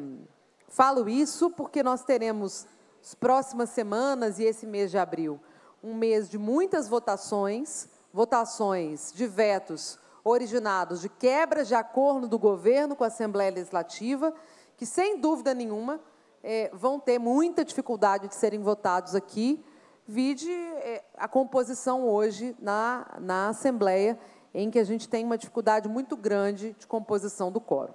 falo isso porque nós teremos, as próximas semanas e esse mês de abril, um mês de muitas votações, votações de vetos originados de quebras de acordo do governo com a Assembleia Legislativa, que, sem dúvida nenhuma, É, vão ter muita dificuldade de serem votados aqui, vide é, a composição hoje na, na Assembleia, em que a gente tem uma dificuldade muito grande de composição do quórum.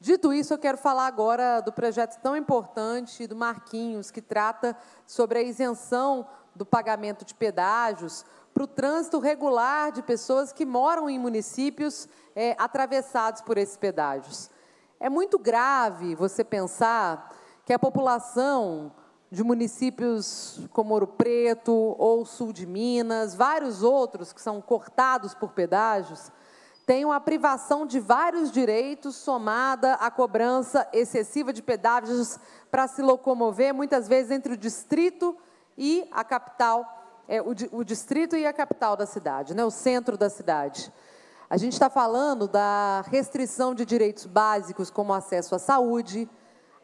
Dito isso, eu quero falar agora do projeto tão importante do Marquinhos, que trata sobre a isenção do pagamento de pedágios para o trânsito regular de pessoas que moram em municípios é, atravessados por esses pedágios. É muito grave você pensar que a população de municípios como Ouro Preto ou Sul de Minas, vários outros que são cortados por pedágios, tenham a privação de vários direitos somada à cobrança excessiva de pedágios para se locomover, muitas vezes entre o distrito e a capital, é, o, o distrito e a capital da cidade, né, o centro da cidade. A gente está falando da restrição de direitos básicos, como acesso à saúde,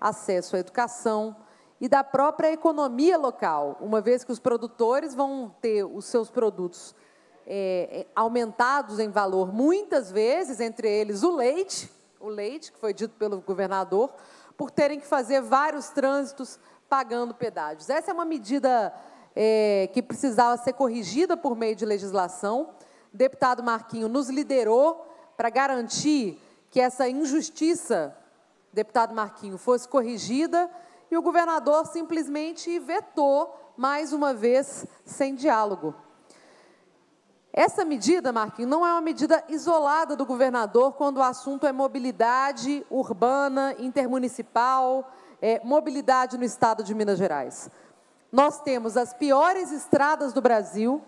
acesso à educação e da própria economia local, uma vez que os produtores vão ter os seus produtos é, aumentados em valor, muitas vezes, entre eles o leite, o leite, que foi dito pelo governador, por terem que fazer vários trânsitos pagando pedágios. Essa é uma medida é, que precisava ser corrigida por meio de legislação. Deputado Marquinhos nos liderou para garantir que essa injustiça, deputado Marquinhos, fosse corrigida e o governador simplesmente vetou, mais uma vez, sem diálogo. Essa medida, Marquinhos, não é uma medida isolada do governador quando o assunto é mobilidade urbana, intermunicipal, é, mobilidade no estado de Minas Gerais. Nós temos as piores estradas do Brasil,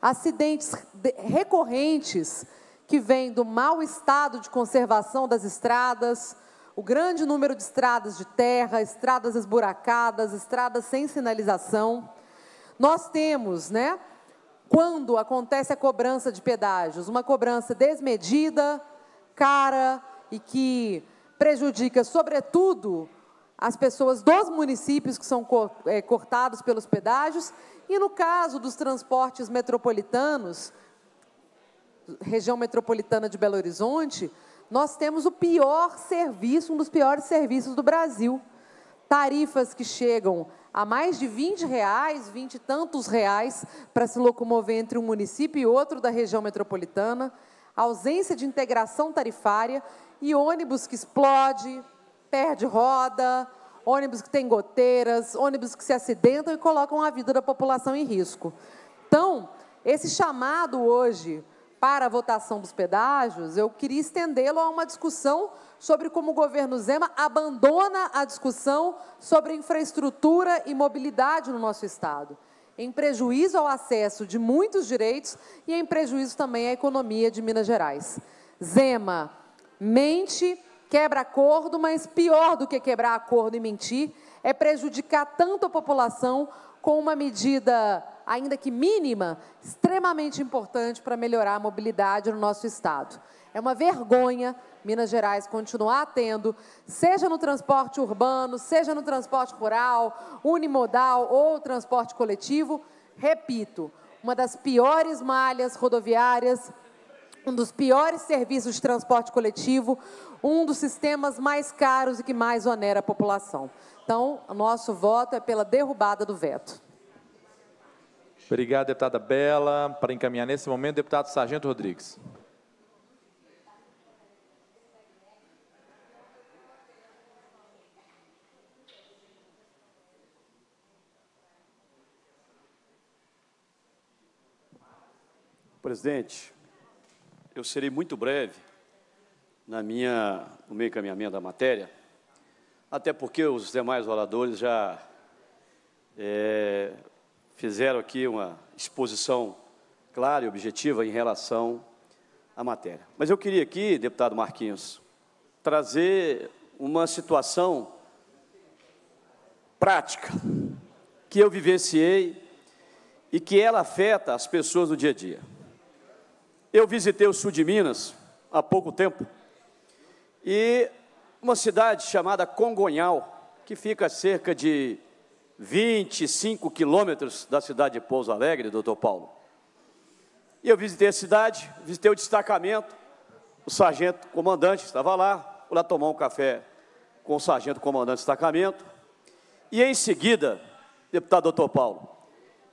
acidentes recorrentes que vêm do mau estado de conservação das estradas, o grande número de estradas de terra, estradas esburacadas, estradas sem sinalização. Nós temos, né, quando acontece a cobrança de pedágios, uma cobrança desmedida, cara e que prejudica, sobretudo, as pessoas dos municípios que são cortados pelos pedágios. E, no caso dos transportes metropolitanos, região metropolitana de Belo Horizonte, nós temos o pior serviço, um dos piores serviços do Brasil. Tarifas que chegam a mais de vinte reais, vinte e tantos reais, para se locomover entre um município e outro da região metropolitana. ausência de integração tarifária e ônibus que explode, perde roda, ônibus que tem goteiras, ônibus que se acidentam e colocam a vida da população em risco. Então, esse chamado hoje para a votação dos pedágios, eu queria estendê-lo a uma discussão sobre como o governo Zema abandona a discussão sobre infraestrutura e mobilidade no nosso Estado, em prejuízo ao acesso de muitos direitos e em prejuízo também à economia de Minas Gerais. Zema mente, quebra acordo, mas pior do que quebrar acordo e mentir é prejudicar tanto a população com uma medida, ainda que mínima, extremamente importante para melhorar a mobilidade no nosso Estado. É uma vergonha Minas Gerais continuar tendo, seja no transporte urbano, seja no transporte rural, unimodal ou transporte coletivo, repito, uma das piores malhas rodoviárias, um dos piores serviços de transporte coletivo, um dos sistemas mais caros e que mais onera a população. Então, o nosso voto é pela derrubada do veto. Obrigado, deputada Bella. Para encaminhar nesse momento, deputado Sargento Rodrigues. Presidente, eu serei muito breve na minha, no meu encaminhamento da matéria, até porque os demais oradores já é, fizeram aqui uma exposição clara e objetiva em relação à matéria. Mas eu queria aqui, deputado Marquinhos, trazer uma situação prática que eu vivenciei e que ela afeta as pessoas no dia a dia. Eu visitei o sul de Minas há pouco tempo, e uma cidade chamada Congonhal, que fica a cerca de vinte e cinco quilômetros da cidade de Pouso Alegre, doutor Paulo. E eu visitei a cidade, visitei o destacamento, o sargento comandante estava lá, fui lá tomar um café com o sargento comandante do destacamento, e em seguida, deputado doutor Paulo,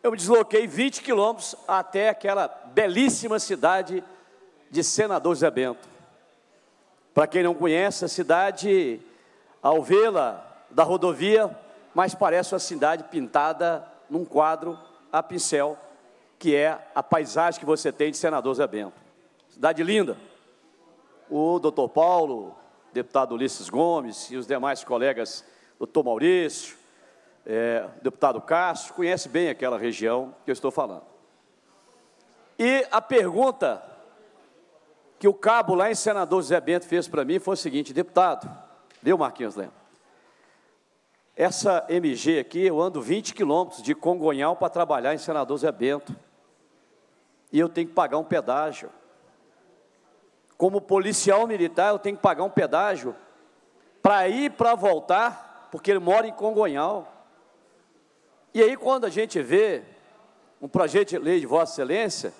eu me desloquei vinte quilômetros até aquela belíssima cidade de Senador Zé Bento. Para quem não conhece, a cidade, ao vê-la da rodovia, mas parece uma cidade pintada num quadro a pincel, que é a paisagem que você tem de Senador Zé Bento. Cidade linda. O doutor Paulo, deputado Ulisses Gomes e os demais colegas, doutor Maurício, é, deputado Cássio, conhece bem aquela região que eu estou falando. E a pergunta que o cabo lá em Senador Zé Bento fez para mim foi o seguinte: deputado, viu, Marquinhos Lemos, essa M G aqui, eu ando vinte quilômetros de Congonhal para trabalhar em Senador Zé Bento, e eu tenho que pagar um pedágio. Como policial militar, eu tenho que pagar um pedágio para ir e para voltar, porque ele mora em Congonhal. E aí, quando a gente vê um projeto de lei de Vossa Excelência,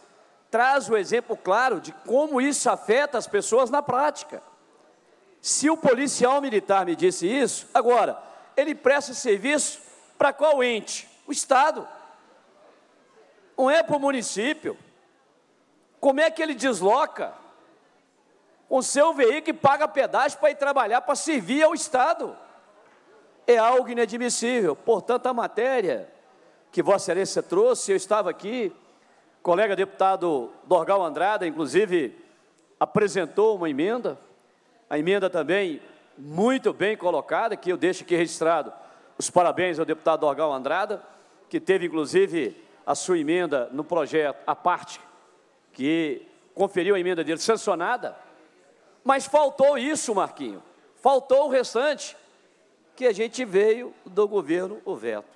traz o exemplo claro de como isso afeta as pessoas na prática. Se o policial militar me disse isso, agora, ele presta serviço para qual ente? O Estado. Não é para o município. Como é que ele desloca com seu veículo e paga pedágio para ir trabalhar, para servir ao Estado? É algo inadmissível. Portanto, a matéria que Vossa Excelência trouxe, eu estava aqui, colega deputado Doorgal Andrada, inclusive, apresentou uma emenda, a emenda também muito bem colocada, que eu deixo aqui registrado os parabéns ao deputado Doorgal Andrada, que teve, inclusive, a sua emenda no projeto, a parte que conferiu a emenda dele sancionada, mas faltou isso, Marquinho, faltou o restante, que a gente veio do governo o veto.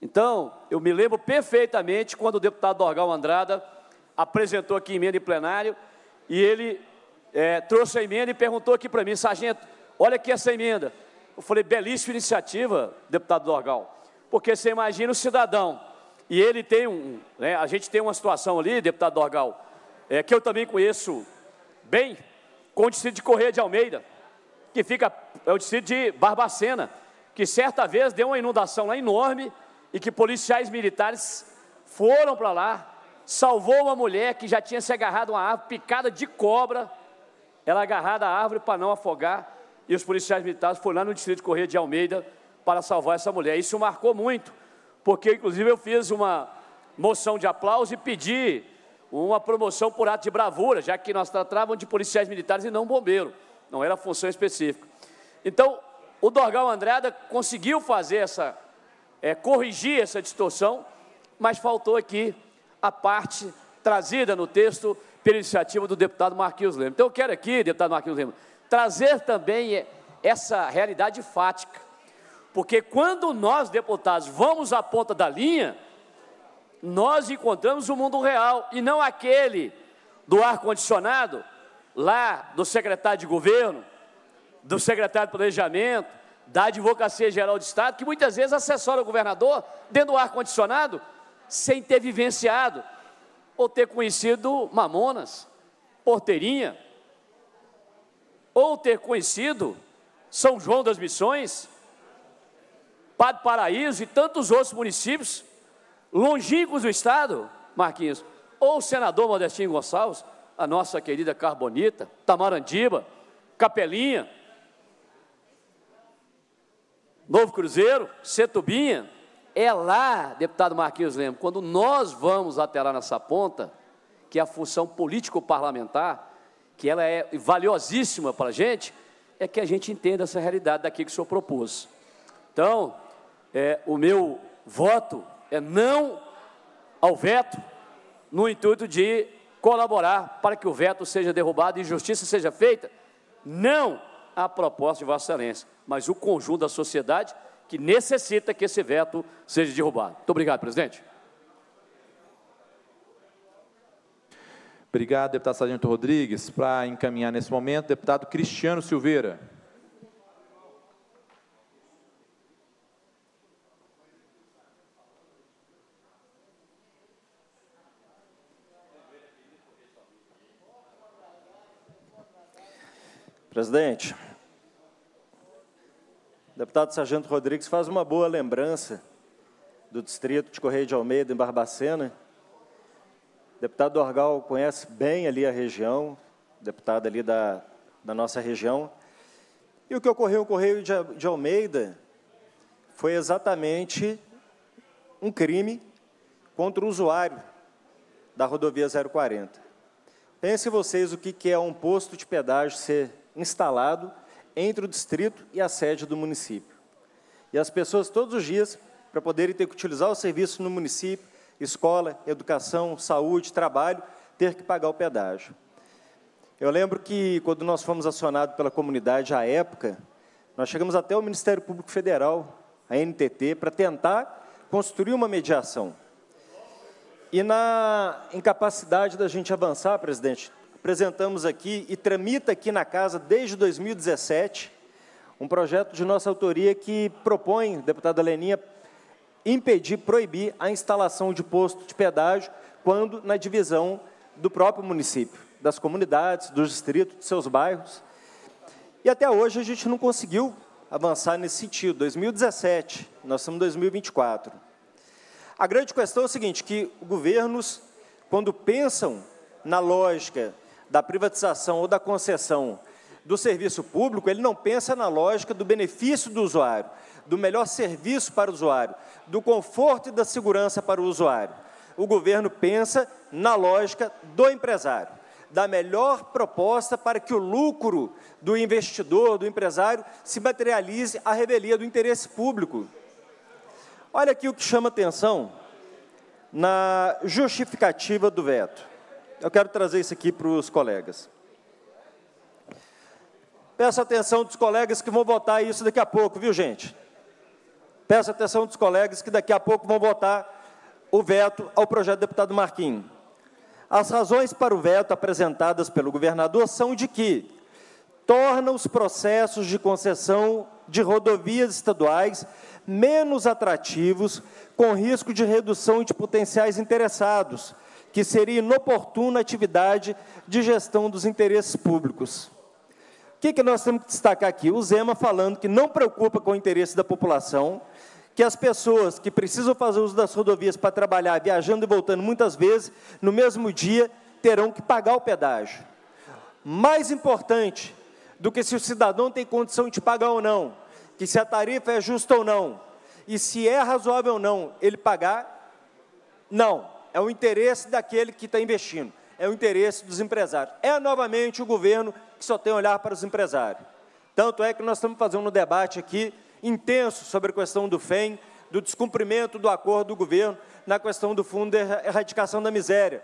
Então, eu me lembro perfeitamente quando o deputado Doorgal Andrada apresentou aqui a emenda em plenário e ele é, trouxe a emenda e perguntou aqui para mim: sargento, olha aqui essa emenda. Eu falei: belíssima iniciativa, deputado Doorgal, porque você imagina o cidadão, e ele tem um... Né, a gente tem uma situação ali, deputado Doorgal, é, que eu também conheço bem, com o distrito de Correia de Almeida, que fica... é o distrito de Barbacena, que certa vez deu uma inundação lá enorme, e que policiais militares foram para lá, salvou uma mulher que já tinha se agarrado a uma árvore, picada de cobra, ela agarrada à árvore para não afogar, e os policiais militares foram lá no distrito de Correia de Almeida para salvar essa mulher. Isso marcou muito, porque, inclusive, eu fiz uma moção de aplauso e pedi uma promoção por ato de bravura, já que nós tratávamos de policiais militares e não bombeiro, não era função específica. Então, o Doorgal Andrada conseguiu fazer essa, é, corrigir essa distorção, mas faltou aqui a parte trazida no texto pela iniciativa do deputado Marquinhos Lemos. Então, eu quero aqui, deputado Marquinhos Lemos, trazer também essa realidade fática, porque quando nós, deputados, vamos à ponta da linha, nós encontramos o mundo real, e não aquele do ar-condicionado, lá do secretário de governo, do secretário de planejamento, da Advocacia Geral do Estado, que muitas vezes assessora o governador dentro do ar-condicionado, sem ter vivenciado ou ter conhecido Mamonas, Porteirinha, ou ter conhecido São João das Missões, Padre Paraíso e tantos outros municípios longínquos do Estado, Marquinhos, ou o senador Modestinho Gonçalves, a nossa querida Carbonita, Tamarandiba, Capelinha, Novo Cruzeiro, Setubinha. É lá, deputado Marquinhos Lemos, quando nós vamos até lá nessa ponta, que é a função político-parlamentar, que ela é valiosíssima para a gente, é que a gente entenda essa realidade daqui que o senhor propôs. Então, é, o meu voto é não ao veto, no intuito de colaborar para que o veto seja derrubado e justiça seja feita, não à proposta de Vossa Excelência, mas o conjunto da sociedade que necessita que esse veto seja derrubado. Muito obrigado, presidente. Obrigado, deputado Sargento Rodrigues. Para encaminhar nesse momento, deputado Cristiano Silveira. Presidente, o deputado Sargento Rodrigues faz uma boa lembrança do distrito de Correia de Almeida, em Barbacena. O deputado Doorgal conhece bem ali a região, deputado ali da, da nossa região. E o que ocorreu em Correia de Almeida foi exatamente um crime contra o usuário da rodovia zero quarenta. Pensem vocês o que é um posto de pedágio ser instalado entre o distrito e a sede do município. E as pessoas, todos os dias, para poderem ter que utilizar o serviço no município, escola, educação, saúde, trabalho, ter que pagar o pedágio. Eu lembro que, quando nós fomos acionados pela comunidade, à época, nós chegamos até o Ministério Público Federal, a N T T, para tentar construir uma mediação. E na incapacidade da gente avançar, presidente, apresentamos aqui e tramita aqui na casa, desde dois mil e dezessete, um projeto de nossa autoria que propõe, deputada Leninha, impedir, proibir a instalação de posto de pedágio quando na divisão do próprio município, das comunidades, dos distritos, de seus bairros. E até hoje a gente não conseguiu avançar nesse sentido. dois mil e dezessete, nós estamos em dois mil e vinte e quatro. A grande questão é o seguinte, que governos, quando pensam na lógica da privatização ou da concessão do serviço público, ele não pensa na lógica do benefício do usuário, do melhor serviço para o usuário, do conforto e da segurança para o usuário. O governo pensa na lógica do empresário, da melhor proposta para que o lucro do investidor, do empresário, se materialize à revelia do interesse público. Olha aqui o que chama atenção na justificativa do veto. Eu quero trazer isso aqui para os colegas. Peço atenção dos colegas que vão votar isso daqui a pouco, viu, gente? Peço atenção dos colegas que daqui a pouco vão votar o veto ao projeto do deputado Marquinhos. As razões para o veto apresentadas pelo governador são de que torna os processos de concessão de rodovias estaduais menos atrativos, com risco de redução de potenciais interessados, que seria inoportuna atividade de gestão dos interesses públicos. O que, que nós temos que destacar aqui? O Zema falando que não preocupa com o interesse da população, que as pessoas que precisam fazer uso das rodovias para trabalhar, viajando e voltando muitas vezes, no mesmo dia terão que pagar o pedágio. Mais importante do que se o cidadão tem condição de pagar ou não, que se a tarifa é justa ou não, e se é razoável ou não ele pagar, não. É o interesse daquele que está investindo, é o interesse dos empresários. É, novamente, o governo que só tem olhar para os empresários. Tanto é que nós estamos fazendo um debate aqui intenso sobre a questão do F E M, do descumprimento do acordo do governo na questão do Fundo de Erradicação da Miséria.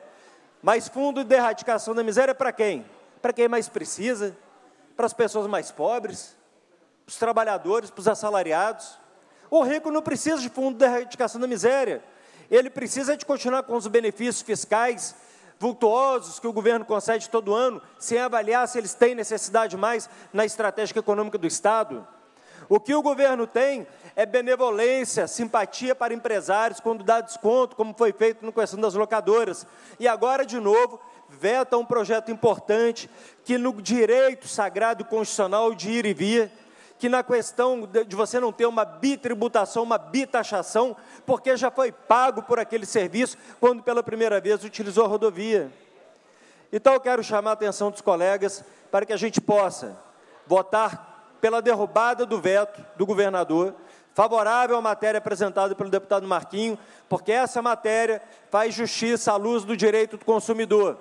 Mas Fundo de Erradicação da Miséria é para quem? Para quem mais precisa, para as pessoas mais pobres, para os trabalhadores, para os assalariados. O rico não precisa de Fundo de Erradicação da Miséria. Ele precisa de continuar com os benefícios fiscais vultuosos que o governo concede todo ano, sem avaliar se eles têm necessidade mais na estratégia econômica do Estado. O que o governo tem é benevolência, simpatia para empresários, quando dá desconto, como foi feito na questão das locadoras. E agora, de novo, veta um projeto importante que no direito sagrado constitucional de ir e vir, que na questão de você não ter uma bitributação, uma bitaxação, porque já foi pago por aquele serviço quando pela primeira vez utilizou a rodovia. Então, eu quero chamar a atenção dos colegas para que a gente possa votar pela derrubada do veto do governador, favorável à matéria apresentada pelo deputado Marquinhos, porque essa matéria faz justiça à luz do direito do consumidor,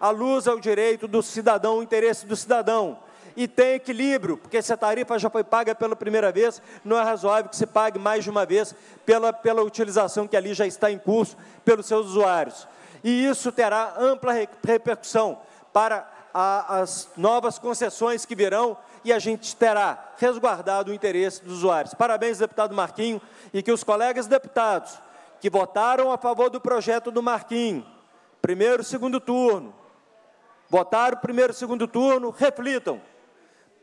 à luz ao direito do cidadão, o interesse do cidadão. E tem equilíbrio, porque se a tarifa já foi paga pela primeira vez, não é razoável que se pague mais de uma vez pela, pela utilização que ali já está em curso pelos seus usuários. E isso terá ampla repercussão para a, as novas concessões que virão e a gente terá resguardado o interesse dos usuários. Parabéns, deputado Marquinhos, e que os colegas deputados que votaram a favor do projeto do Marquinhos, primeiro e segundo turno, votaram primeiro e segundo turno, reflitam.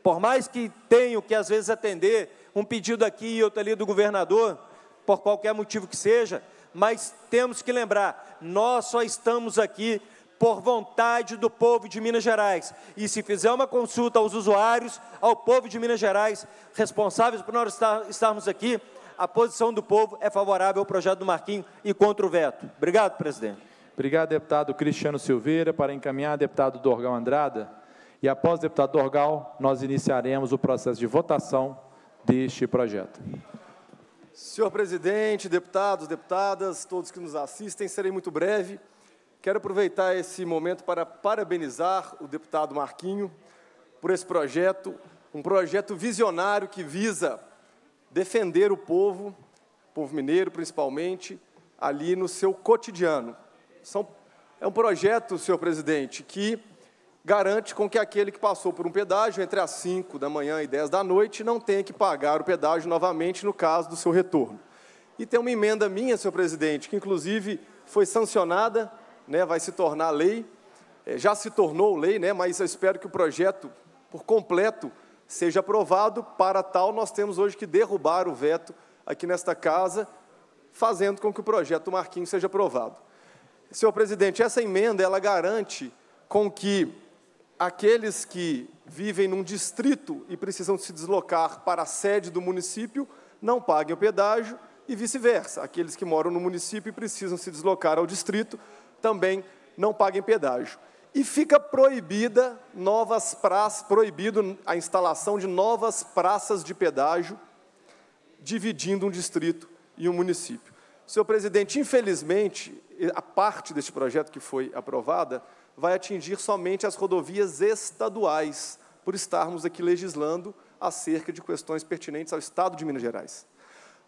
Por mais que tenho que, às vezes, atender um pedido aqui e outro ali do governador, por qualquer motivo que seja, mas temos que lembrar, nós só estamos aqui por vontade do povo de Minas Gerais. E se fizer uma consulta aos usuários, ao povo de Minas Gerais, responsáveis por nós estarmos aqui, a posição do povo é favorável ao projeto do Marquinhos e contra o veto. Obrigado, presidente. Obrigado, deputado Cristiano Silveira. Para encaminhar, deputado Doorgal Andrada. E após o deputado Doorgal, nós iniciaremos o processo de votação deste projeto. Senhor presidente, deputados, deputadas, todos que nos assistem, serei muito breve. Quero aproveitar esse momento para parabenizar o deputado Marquinhos por esse projeto, um projeto visionário que visa defender o povo, o povo mineiro principalmente, ali no seu cotidiano. São, é um projeto, senhor presidente, que garante com que aquele que passou por um pedágio entre as cinco da manhã e dez da noite não tenha que pagar o pedágio novamente no caso do seu retorno. E tem uma emenda minha, senhor presidente, que inclusive foi sancionada, né, vai se tornar lei, é, já se tornou lei, né, mas eu espero que o projeto por completo seja aprovado. Para tal, nós temos hoje que derrubar o veto aqui nesta casa, fazendo com que o projeto Marquinhos seja aprovado. Senhor presidente, essa emenda, ela garante com que aqueles que vivem num distrito e precisam se deslocar para a sede do município não paguem o pedágio e vice-versa. Aqueles que moram no município e precisam se deslocar ao distrito também não paguem pedágio. E fica proibida novas praças, proibido a instalação de novas praças de pedágio dividindo um distrito e um município. Senhor presidente, infelizmente, a parte deste projeto que foi aprovada vai atingir somente as rodovias estaduais, por estarmos aqui legislando acerca de questões pertinentes ao Estado de Minas Gerais.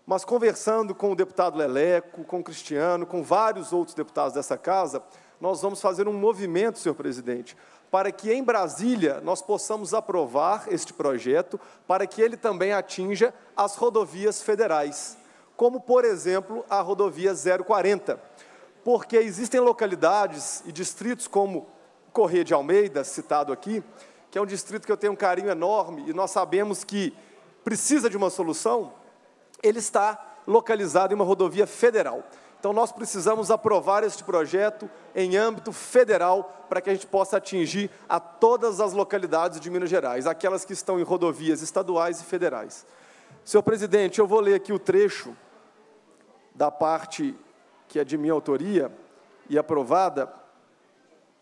Mas, conversando com o deputado Leleco, com o Cristiano, com vários outros deputados dessa casa, nós vamos fazer um movimento, senhor presidente, para que em Brasília nós possamos aprovar este projeto, para que ele também atinja as rodovias federais, como, por exemplo, a rodovia zero quarenta. Porque existem localidades e distritos como Correia de Almeida, citado aqui, que é um distrito que eu tenho um carinho enorme e nós sabemos que precisa de uma solução, ele está localizado em uma rodovia federal. Então, nós precisamos aprovar este projeto em âmbito federal para que a gente possa atingir a todas as localidades de Minas Gerais, aquelas que estão em rodovias estaduais e federais. Senhor presidente, eu vou ler aqui o trecho da parte que é de minha autoria e aprovada,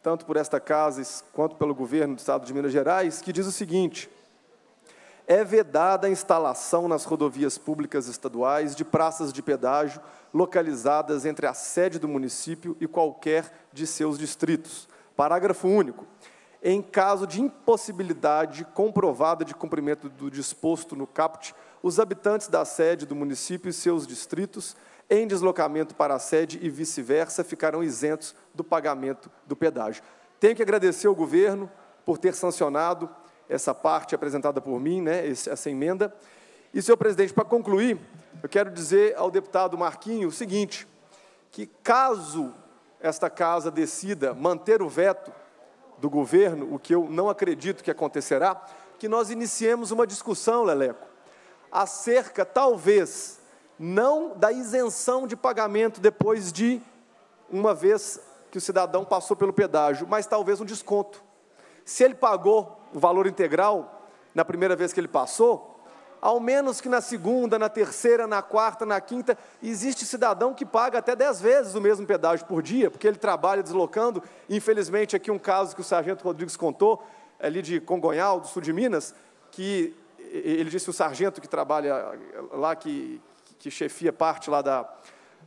tanto por esta casa quanto pelo governo do Estado de Minas Gerais, que diz o seguinte: é vedada a instalação nas rodovias públicas estaduais de praças de pedágio localizadas entre a sede do município e qualquer de seus distritos. Parágrafo único. Em caso de impossibilidade comprovada de cumprimento do disposto no caput, os habitantes da sede do município e seus distritos, em deslocamento para a sede e vice-versa, ficarão isentos do pagamento do pedágio. Tenho que agradecer ao governo por ter sancionado essa parte apresentada por mim, né, essa emenda. E, senhor presidente, para concluir, eu quero dizer ao deputado Marquinhos o seguinte, que caso esta casa decida manter o veto do governo, o que eu não acredito que acontecerá, que nós iniciemos uma discussão, Leleco, acerca, talvez, não da isenção de pagamento depois de uma vez que o cidadão passou pelo pedágio, mas talvez um desconto. Se ele pagou o valor integral na primeira vez que ele passou, ao menos que na segunda, na terceira, na quarta, na quinta, existe cidadão que paga até dez vezes o mesmo pedágio por dia, porque ele trabalha deslocando. Infelizmente, aqui um caso que o sargento Rodrigues contou, ali de Congonhal, do sul de Minas, que ele disse o sargento que trabalha lá, que, que chefia parte lá da,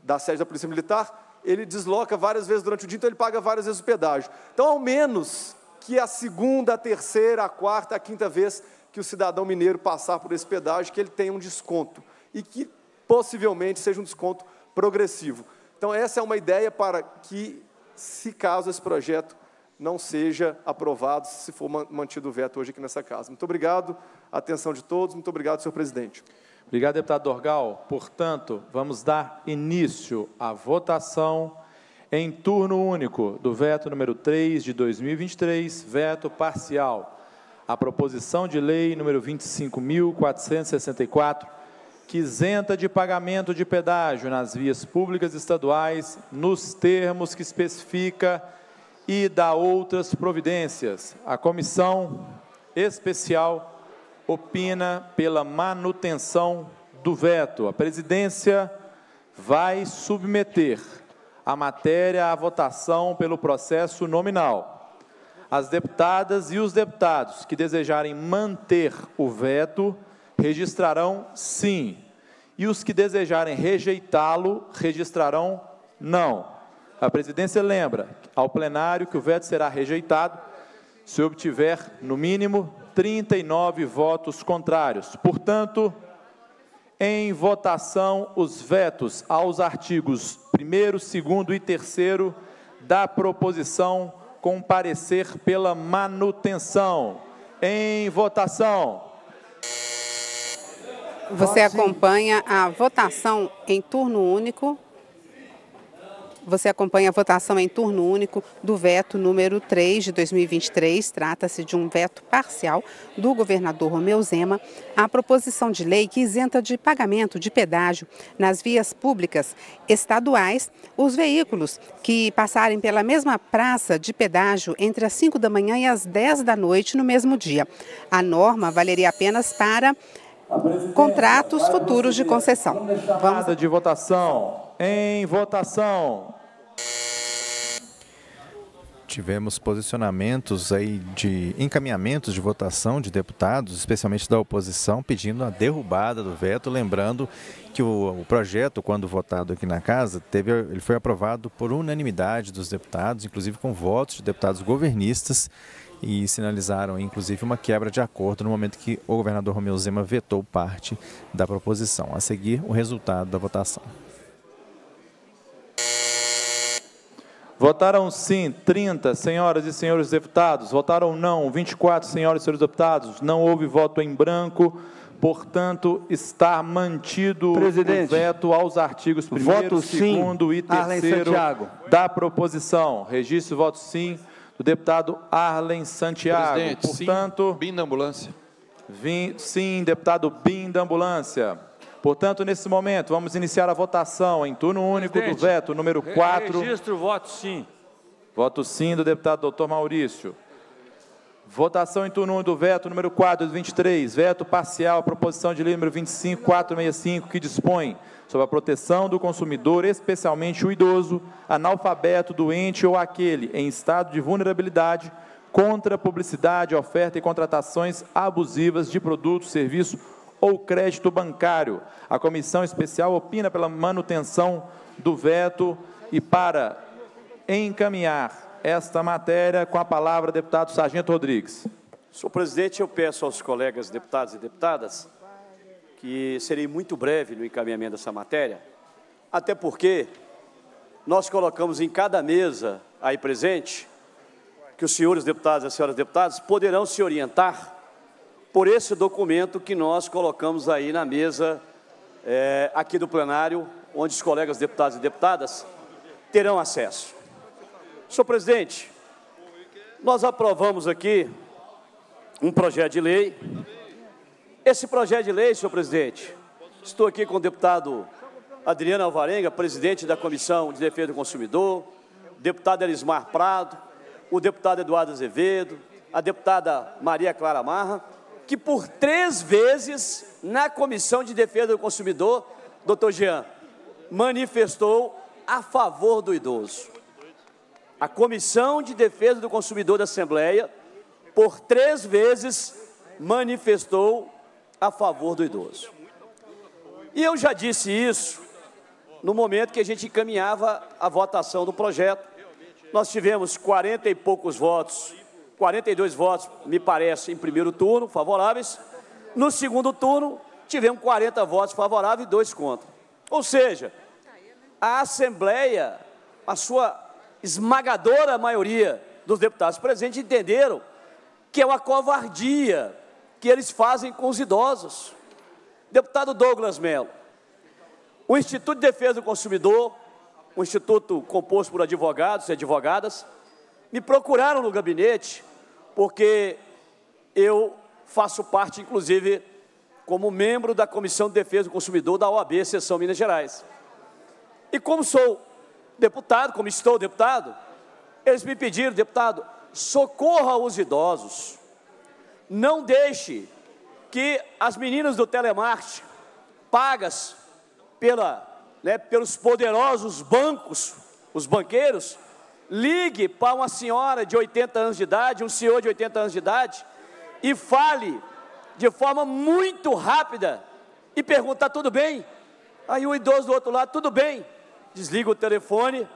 da sede da Polícia Militar, ele desloca várias vezes durante o dia, então ele paga várias vezes o pedágio. Então, ao menos que a segunda, a terceira, a quarta, a quinta vez que o cidadão mineiro passar por esse pedágio, que ele tenha um desconto e que, possivelmente, seja um desconto progressivo. Então, essa é uma ideia para que, se caso esse projeto não seja aprovado, se for mantido o veto hoje aqui nessa casa. Muito obrigado, a atenção de todos. Muito obrigado, senhor presidente. Obrigado, deputado Doorgal. Portanto, vamos dar início à votação em turno único do veto número três de dois mil e vinte e três, veto parcial, a proposição de lei número vinte e cinco mil quatrocentos e sessenta e quatro, que isenta de pagamento de pedágio nas vias públicas estaduais, nos termos que especifica e dá outras providências. A comissão especial opina pela manutenção do veto. A presidência vai submeter a matéria à votação pelo processo nominal. As deputadas e os deputados que desejarem manter o veto registrarão sim, e os que desejarem rejeitá-lo registrarão não. A presidência lembra ao plenário que o veto será rejeitado se obtiver, no mínimo, trinta e nove votos contrários. Portanto, em votação, os vetos aos artigos primeiro, segundo e terceiro da proposição com parecer pela manutenção. Em votação. Você acompanha a votação em turno único. Você acompanha a votação em turno único do veto número três de dois mil e vinte e três. Trata-se de um veto parcial do governador Romeu Zema à proposição de lei que isenta de pagamento de pedágio nas vias públicas estaduais os veículos que passarem pela mesma praça de pedágio entre as cinco da manhã e as dez da noite no mesmo dia. A norma valeria apenas para contratos futuros de concessão. Vamos de votação. Em votação. Tivemos posicionamentos aí de encaminhamentos de votação de deputados, especialmente da oposição, pedindo a derrubada do veto, lembrando que o, o projeto, quando votado aqui na casa, teve, ele foi aprovado por unanimidade dos deputados, inclusive com votos de deputados governistas, e sinalizaram, inclusive, uma quebra de acordo no momento que o governador Romeu Zema vetou parte da proposição. A seguir, o resultado da votação. Votaram sim, trinta, senhoras e senhores deputados. Votaram não, vinte e quatro, senhoras e senhores deputados. Não houve voto em branco, portanto, está mantido Presidente, o veto aos artigos primeiro, segundo e terceiro da proposição. Registro o voto sim do deputado Arlen Santiago. Presidente, portanto, sim, Binda Ambulância. Vim, sim, deputado Binda Ambulância. Portanto, nesse momento, vamos iniciar a votação em turno único Presidente, do veto número quatro. Registro o voto sim. Voto sim do deputado doutor Maurício. Votação em turno um do veto número quatro, vinte e três, veto parcial, proposição de lei número vinte e cinco, quatrocentos e sessenta e cinco, que dispõe sobre a proteção do consumidor, especialmente o idoso, analfabeto, doente ou aquele em estado de vulnerabilidade, contra a publicidade, oferta e contratações abusivas de produto, serviço ou crédito bancário. A Comissão Especial opina pela manutenção do veto e para encaminhar esta matéria, com a palavra, deputado Sargento Rodrigues. Senhor presidente, eu peço aos colegas deputados e deputadas que serei muito breve no encaminhamento dessa matéria, até porque nós colocamos em cada mesa aí presente que os senhores deputados e as senhoras deputadas poderão se orientar por esse documento que nós colocamos aí na mesa é, aqui do plenário, onde os colegas deputados e deputadas terão acesso. Senhor presidente, nós aprovamos aqui um projeto de lei. Esse projeto de lei, senhor presidente, estou aqui com o deputado Adriano Alvarenga, presidente da Comissão de Defesa do Consumidor, deputado Elismar Prado, o deputado Eduardo Azevedo, a deputada Maria Clara Marra, que por três vezes na Comissão de Defesa do Consumidor, doutor Jean, manifestou a favor do idoso. A Comissão de Defesa do Consumidor da Assembleia, por três vezes, manifestou a favor do idoso. E eu já disse isso no momento que a gente encaminhava a votação do projeto. Nós tivemos quarenta e poucos votos, quarenta e dois votos, me parece, em primeiro turno, favoráveis. No segundo turno, tivemos quarenta votos favoráveis e dois contra. Ou seja, a Assembleia, a sua esmagadora maioria dos deputados presentes entenderam que é uma covardia que eles fazem com os idosos. Deputado Douglas Mello, o Instituto de Defesa do Consumidor, um instituto composto por advogados e advogadas, me procuraram no gabinete porque eu faço parte, inclusive, como membro da Comissão de Defesa do Consumidor da O A B, Seção Minas Gerais. E como sou deputado, como estou deputado, eles me pediram, deputado, socorra os idosos, não deixe que as meninas do telemarketing, pagas pela, né, pelos poderosos bancos, os banqueiros, ligue para uma senhora de oitenta anos de idade, um senhor de oitenta anos de idade, e fale de forma muito rápida e pergunta, tá tudo bem? Aí o idoso do outro lado, tudo bem. Desliga o telefone,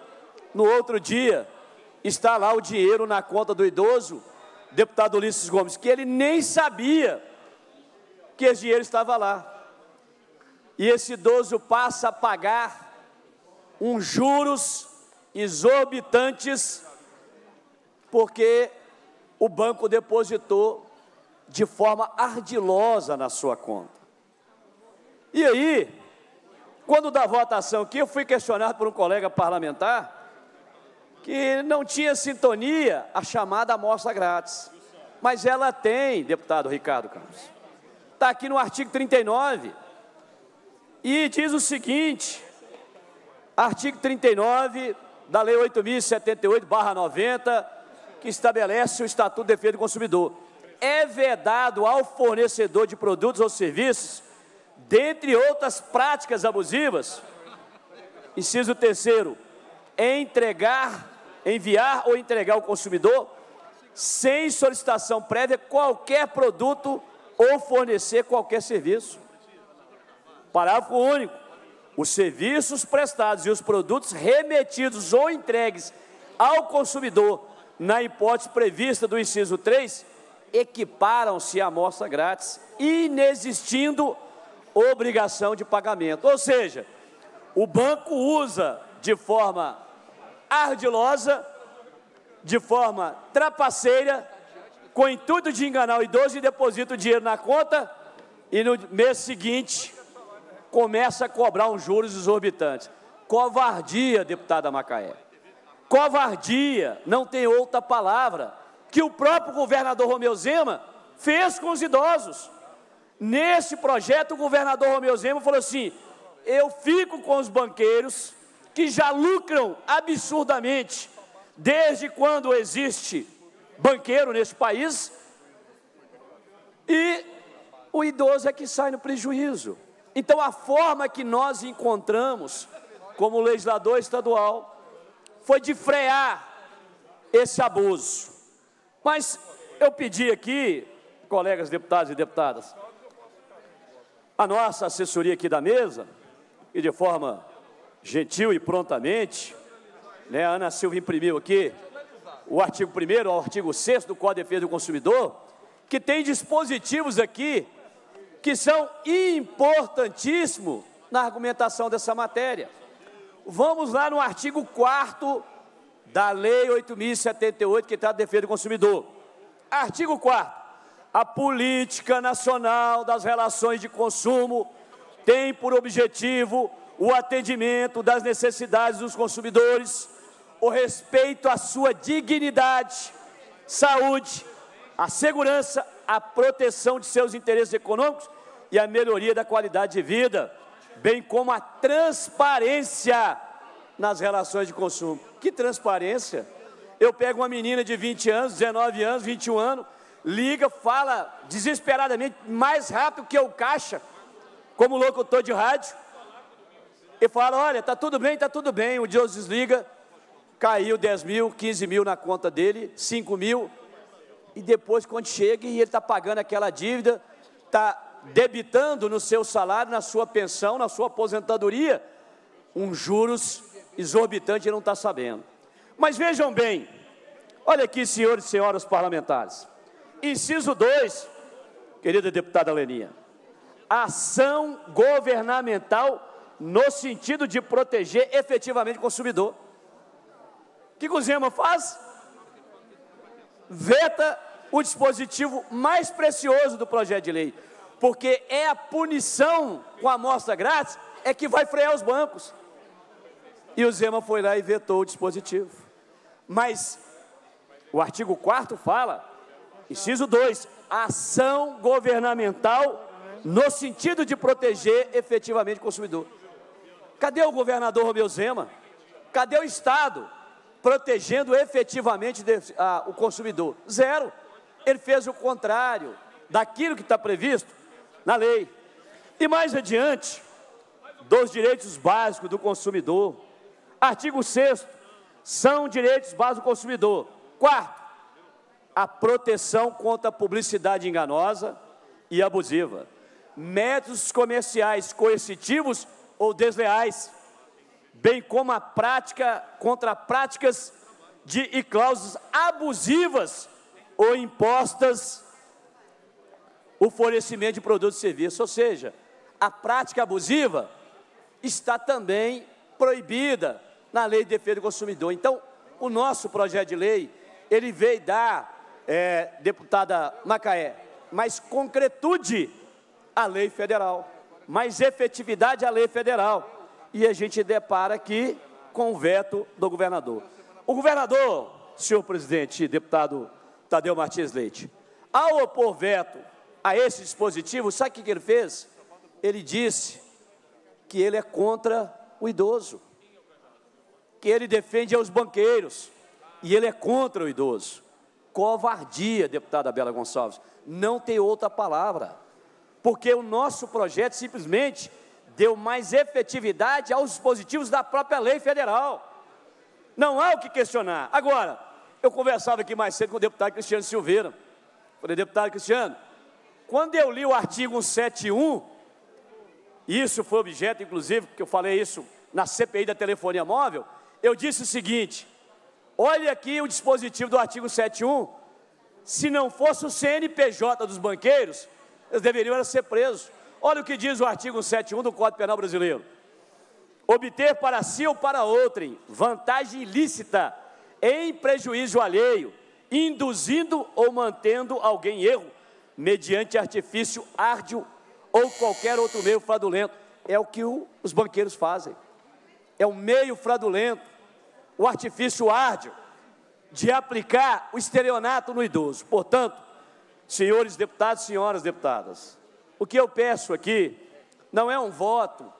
no outro dia está lá o dinheiro na conta do idoso, deputado Ulisses Gomes, que ele nem sabia que esse dinheiro estava lá. E esse idoso passa a pagar uns juros exorbitantes porque o banco depositou de forma ardilosa na sua conta. E aí, quando da votação aqui, eu fui questionado por um colega parlamentar que não tinha sintonia a chamada amostra grátis. Mas ela tem, deputado Ricardo Carlos. Está aqui no artigo trinta e nove. E diz o seguinte, artigo trinta e nove da Lei oito mil e setenta e oito barra noventa, que estabelece o Estatuto de Defesa do Consumidor. É vedado ao fornecedor de produtos ou serviços, dentre outras práticas abusivas, inciso terceiro, entregar, enviar ou entregar ao consumidor, sem solicitação prévia, qualquer produto ou fornecer qualquer serviço. Parágrafo único, os serviços prestados e os produtos remetidos ou entregues ao consumidor, na hipótese prevista do inciso três, equiparam-se à amostra grátis, inexistindo obrigação de pagamento. Ou seja, o banco usa de forma ardilosa, de forma trapaceira, com o intuito de enganar o idoso e deposita o dinheiro na conta e no mês seguinte começa a cobrar uns juros exorbitantes. Covardia, deputada Macaé. Covardia, não tem outra palavra, que o próprio governador Romeu Zema fez com os idosos. Nesse projeto, o governador Romeu Zema falou assim, eu fico com os banqueiros que já lucram absurdamente desde quando existe banqueiro neste país, E o idoso é que sai no prejuízo. Então, a forma que nós encontramos, como legislador estadual, foi de frear esse abuso. Mas eu pedi aqui, colegas deputados e deputadas, a nossa assessoria aqui da mesa, e de forma gentil e prontamente, né, a Ana Silva imprimiu aqui o artigo primeiro ao artigo sexto do Código de Defesa do Consumidor, que tem dispositivos aqui que são importantíssimos na argumentação dessa matéria. Vamos lá no artigo quarto da Lei oito mil e setenta e oito, que trata de defesa do consumidor. Artigo quarto. A política nacional das relações de consumo tem por objetivo o atendimento das necessidades dos consumidores, o respeito à sua dignidade, saúde, a segurança, a proteção de seus interesses econômicos e a melhoria da qualidade de vida, bem como a transparência nas relações de consumo. Que transparência! Eu pego uma menina de vinte anos, dezenove anos, vinte e um anos, liga, fala desesperadamente, mais rápido que o caixa, como locutor de rádio, e fala, olha, tá tudo bem, tá tudo bem. O Deus desliga, caiu dez mil, quinze mil na conta dele, cinco mil, e depois quando chega e ele está pagando aquela dívida, está debitando no seu salário, na sua pensão, na sua aposentadoria, um juros exorbitante, ele não está sabendo. Mas vejam bem, olha aqui, senhores e senhoras parlamentares, inciso dois, querida deputada Leninha, ação governamental no sentido de proteger efetivamente o consumidor. O que o Zema faz? Veta o dispositivo mais precioso do projeto de lei, porque é a punição com a amostra grátis é que vai frear os bancos. E o Zema foi lá e vetou o dispositivo. Mas o artigo quarto fala, inciso dois, ação governamental no sentido de proteger efetivamente o consumidor. Cadê o governador Romeu Zema? Cadê o Estado protegendo efetivamente o consumidor? Zero. Ele fez o contrário daquilo que está previsto na lei. E mais adiante, dos direitos básicos do consumidor. Artigo sexto, são direitos básicos do consumidor. Quarto, a proteção contra a publicidade enganosa e abusiva. Métodos comerciais coercitivos ou desleais, bem como a prática contra práticas de, e cláusulas abusivas ou impostas o fornecimento de produtos e serviços. Ou seja, a prática abusiva está também proibida na Lei de Defesa do Consumidor. Então, o nosso projeto de lei, ele veio dar, é, deputada Macaé, mais concretude à lei federal, mais efetividade à lei federal. E a gente depara aqui com o veto do governador. O governador, senhor presidente, deputado Tadeu Martins Leite, ao opor veto a esse dispositivo, sabe o que ele fez? Ele disse que ele é contra o idoso, que ele defende aos banqueiros, e ele é contra o idoso. Covardia, deputada Bella Gonçalves, não tem outra palavra, porque o nosso projeto simplesmente deu mais efetividade aos dispositivos da própria lei federal. Não há o que questionar. Agora, eu conversava aqui mais cedo com o deputado Cristiano Silveira. Falei, deputado Cristiano, quando eu li o artigo cento e setenta e um, isso foi objeto, inclusive, porque eu falei isso na C P I da telefonia móvel, eu disse o seguinte, olha aqui o dispositivo do artigo cento e setenta e um, se não fosse o C N P J dos banqueiros, eles deveriam ser presos. Olha o que diz o artigo cento e setenta e um do Código Penal Brasileiro. Obter para si ou para outrem vantagem ilícita em prejuízo alheio, induzindo ou mantendo alguém em erro, mediante artifício árduo ou qualquer outro meio fraudulento. É o que o, os banqueiros fazem. É o meio fraudulento, o artifício árduo de aplicar o estelionato no idoso. Portanto, senhores deputados, senhoras deputadas, o que eu peço aqui não é um voto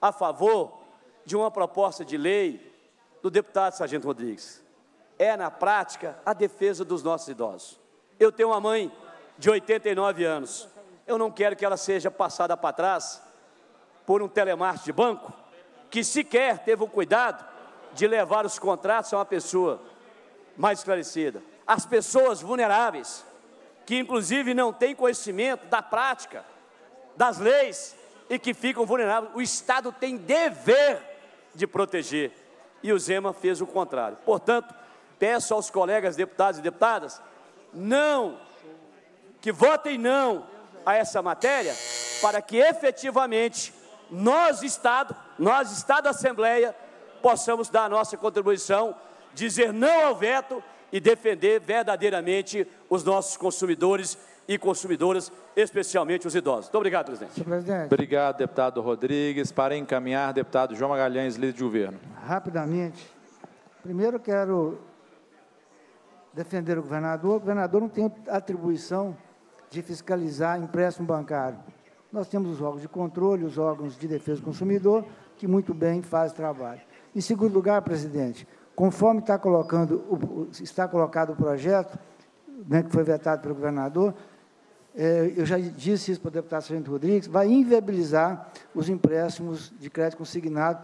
a favor de uma proposta de lei do deputado Sargento Rodrigues. É, na prática, a defesa dos nossos idosos. Eu tenho uma mãe de oitenta e nove anos. Eu não quero que ela seja passada para trás por um telemarketing de banco que sequer teve o cuidado de levar os contratos a uma pessoa mais esclarecida. As pessoas vulneráveis, que inclusive não têm conhecimento da prática, das leis e que ficam vulneráveis, o Estado tem dever de proteger. E o Zema fez o contrário. Portanto, peço aos colegas deputados e deputadas, não, que votem não a essa matéria, para que efetivamente nós, Estado, nós, Estado Assembleia, possamos dar a nossa contribuição, dizer não ao veto e defender verdadeiramente os nossos consumidores e consumidoras, especialmente os idosos. Muito obrigado, presidente. presidente. Obrigado, deputado Rodrigues. Para encaminhar, deputado João Magalhães, líder de governo. Rapidamente. Primeiro, quero defender o governador. O governador não tem atribuição de fiscalizar empréstimo bancário. Nós temos os órgãos de controle, os órgãos de defesa do consumidor, que muito bem fazem trabalho. Em segundo lugar, presidente, conforme está, colocando, está colocado o projeto, né, que foi vetado pelo governador, eh, eu já disse isso para o deputado Sargento Rodrigues, vai inviabilizar os empréstimos de crédito consignado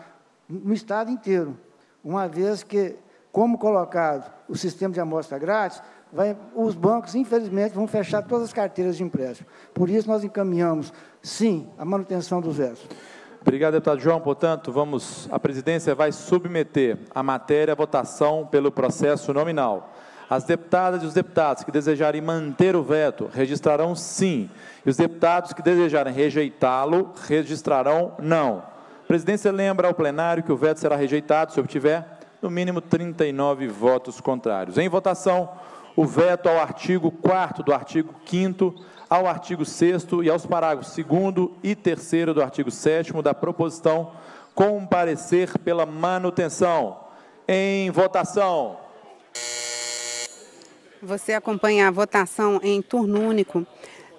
no Estado inteiro, uma vez que, como colocado o sistema de amostra grátis, vai, os bancos, infelizmente, vão fechar todas as carteiras de empréstimo. Por isso, nós encaminhamos, sim, a manutenção dos vetos. Obrigado, deputado João. Portanto, vamos, a presidência vai submeter a matéria à votação pelo processo nominal. As deputadas e os deputados que desejarem manter o veto, registrarão sim. E os deputados que desejarem rejeitá-lo, registrarão não. A presidência lembra ao plenário que o veto será rejeitado se obtiver, no mínimo, trinta e nove votos contrários. Em votação, o veto ao artigo quarto do artigo quinto, ao artigo sexto e aos parágrafos segundo e terceiro do artigo sétimo da proposição, com parecer pela manutenção. Em votação. Você acompanha a votação em turno único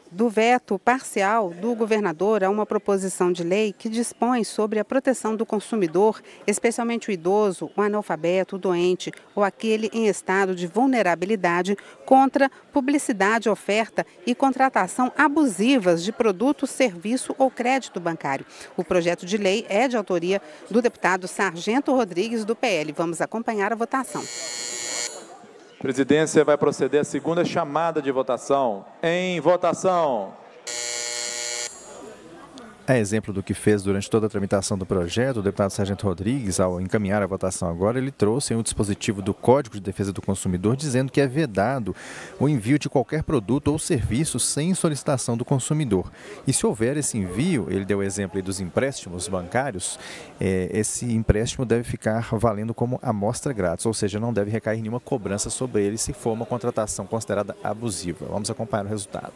do veto parcial do governador a uma proposição de lei que dispõe sobre a proteção do consumidor, especialmente o idoso, o analfabeto, o doente ou aquele em estado de vulnerabilidade, contra publicidade, oferta e contratação abusivas de produto, serviço ou crédito bancário. O projeto de lei é de autoria do deputado Sargento Rodrigues, do P L. Vamos acompanhar a votação. A presidência vai proceder à segunda chamada de votação. Em votação. É exemplo do que fez durante toda a tramitação do projeto, o deputado Sargento Rodrigues, ao encaminhar a votação agora, ele trouxe um dispositivo do Código de Defesa do Consumidor dizendo que é vedado o envio de qualquer produto ou serviço sem solicitação do consumidor. E se houver esse envio, ele deu o exemplo aí dos empréstimos bancários, é, esse empréstimo deve ficar valendo como amostra grátis, ou seja, não deve recair nenhuma cobrança sobre ele se for uma contratação considerada abusiva. Vamos acompanhar o resultado.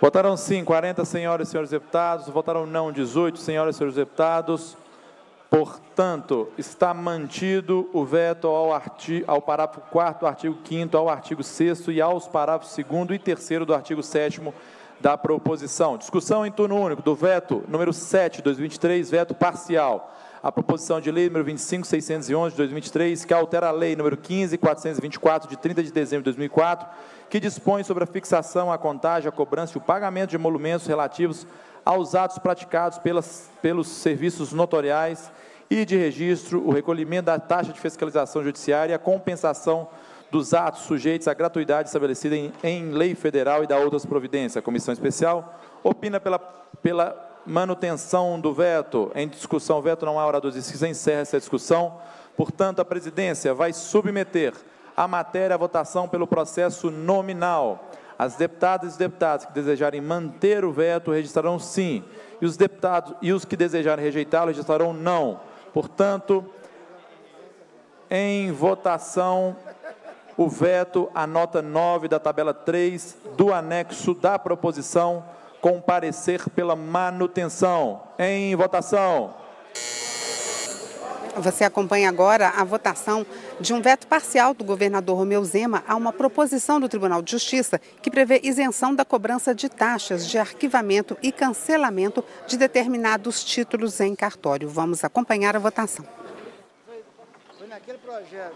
Votaram sim, quarenta senhoras e senhores deputados. Votaram não, dezoito senhoras e senhores deputados. Portanto, está mantido o veto ao, ao parágrafo quarto, ao artigo quinto, ao artigo sexto e aos parágrafos segundo e terceiro do artigo sétimo da proposição. Discussão em turno único do veto número sete de dois mil e vinte e três, veto parcial. A proposição de lei número vinte e cinco mil seiscentos e onze de dois mil e vinte e três, que altera a lei número quinze mil quatrocentos e vinte e quatro, de trinta de dezembro de dois mil e quatro, que dispõe sobre a fixação, a contagem, a cobrança e o pagamento de emolumentos relativos aos atos praticados pelas, pelos serviços notoriais e de registro, o recolhimento da taxa de fiscalização judiciária e a compensação dos atos sujeitos à gratuidade estabelecida em, em lei federal e da outras providências. A Comissão Especial opina pela... pela manutenção do veto. Em discussão, veto, não há oradores inscritos, encerra essa discussão. Portanto, a presidência vai submeter a matéria à votação pelo processo nominal. As deputadas e deputados que desejarem manter o veto registrarão sim, e os deputados e os que desejarem rejeitá-lo registrarão não. Portanto, em votação, o veto à nota nove da tabela três do anexo da proposição, com parecer pela manutenção. Em votação. Você acompanha agora a votação de um veto parcial do governador Romeu Zema a uma proposição do Tribunal de Justiça que prevê isenção da cobrança de taxas de arquivamento e cancelamento de determinados títulos em cartório. Vamos acompanhar a votação. Foi naquele projeto.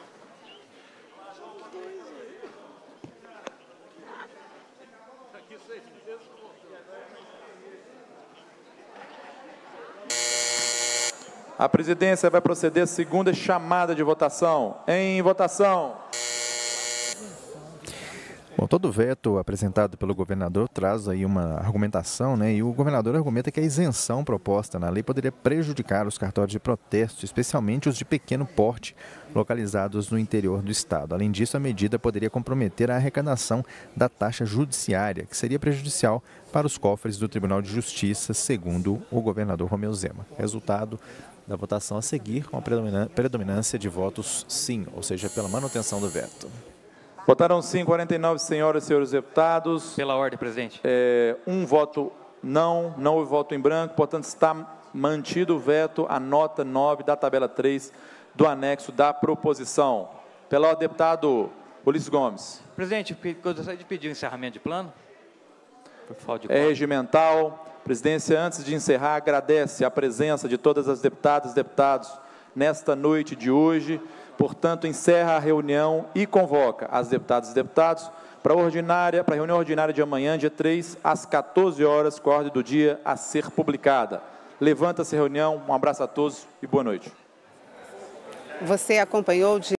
A presidência vai proceder à segunda chamada de votação. Em votação. Bom, todo veto apresentado pelo governador traz aí uma argumentação, né? E o governador argumenta que a isenção proposta na lei poderia prejudicar os cartórios de protesto, especialmente os de pequeno porte, localizados no interior do estado. Além disso, a medida poderia comprometer a arrecadação da taxa judiciária, que seria prejudicial para os cofres do Tribunal de Justiça, segundo o governador Romeu Zema. Resultado da votação a seguir, com a predominância de votos sim, ou seja, pela manutenção do veto. Votaram sim, quarenta e nove senhoras e senhores deputados. Pela ordem, presidente. É, um voto não, não houve voto em branco, portanto está mantido o veto à nota nove da tabela três do anexo da proposição. Pela ordem, deputado Ulisses Gomes. Presidente, eu gostaria de pedir o encerramento de plano. Por falta de quórum. É regimental. Presidência, antes de encerrar, agradece a presença de todas as deputadas e deputados nesta noite de hoje. Portanto, encerra a reunião e convoca as deputadas e deputados para a, ordinária, para a reunião ordinária de amanhã, dia três, às quatorze horas, com a ordem do dia a ser publicada. Levanta-se a reunião, um abraço a todos e boa noite. Você acompanhou de...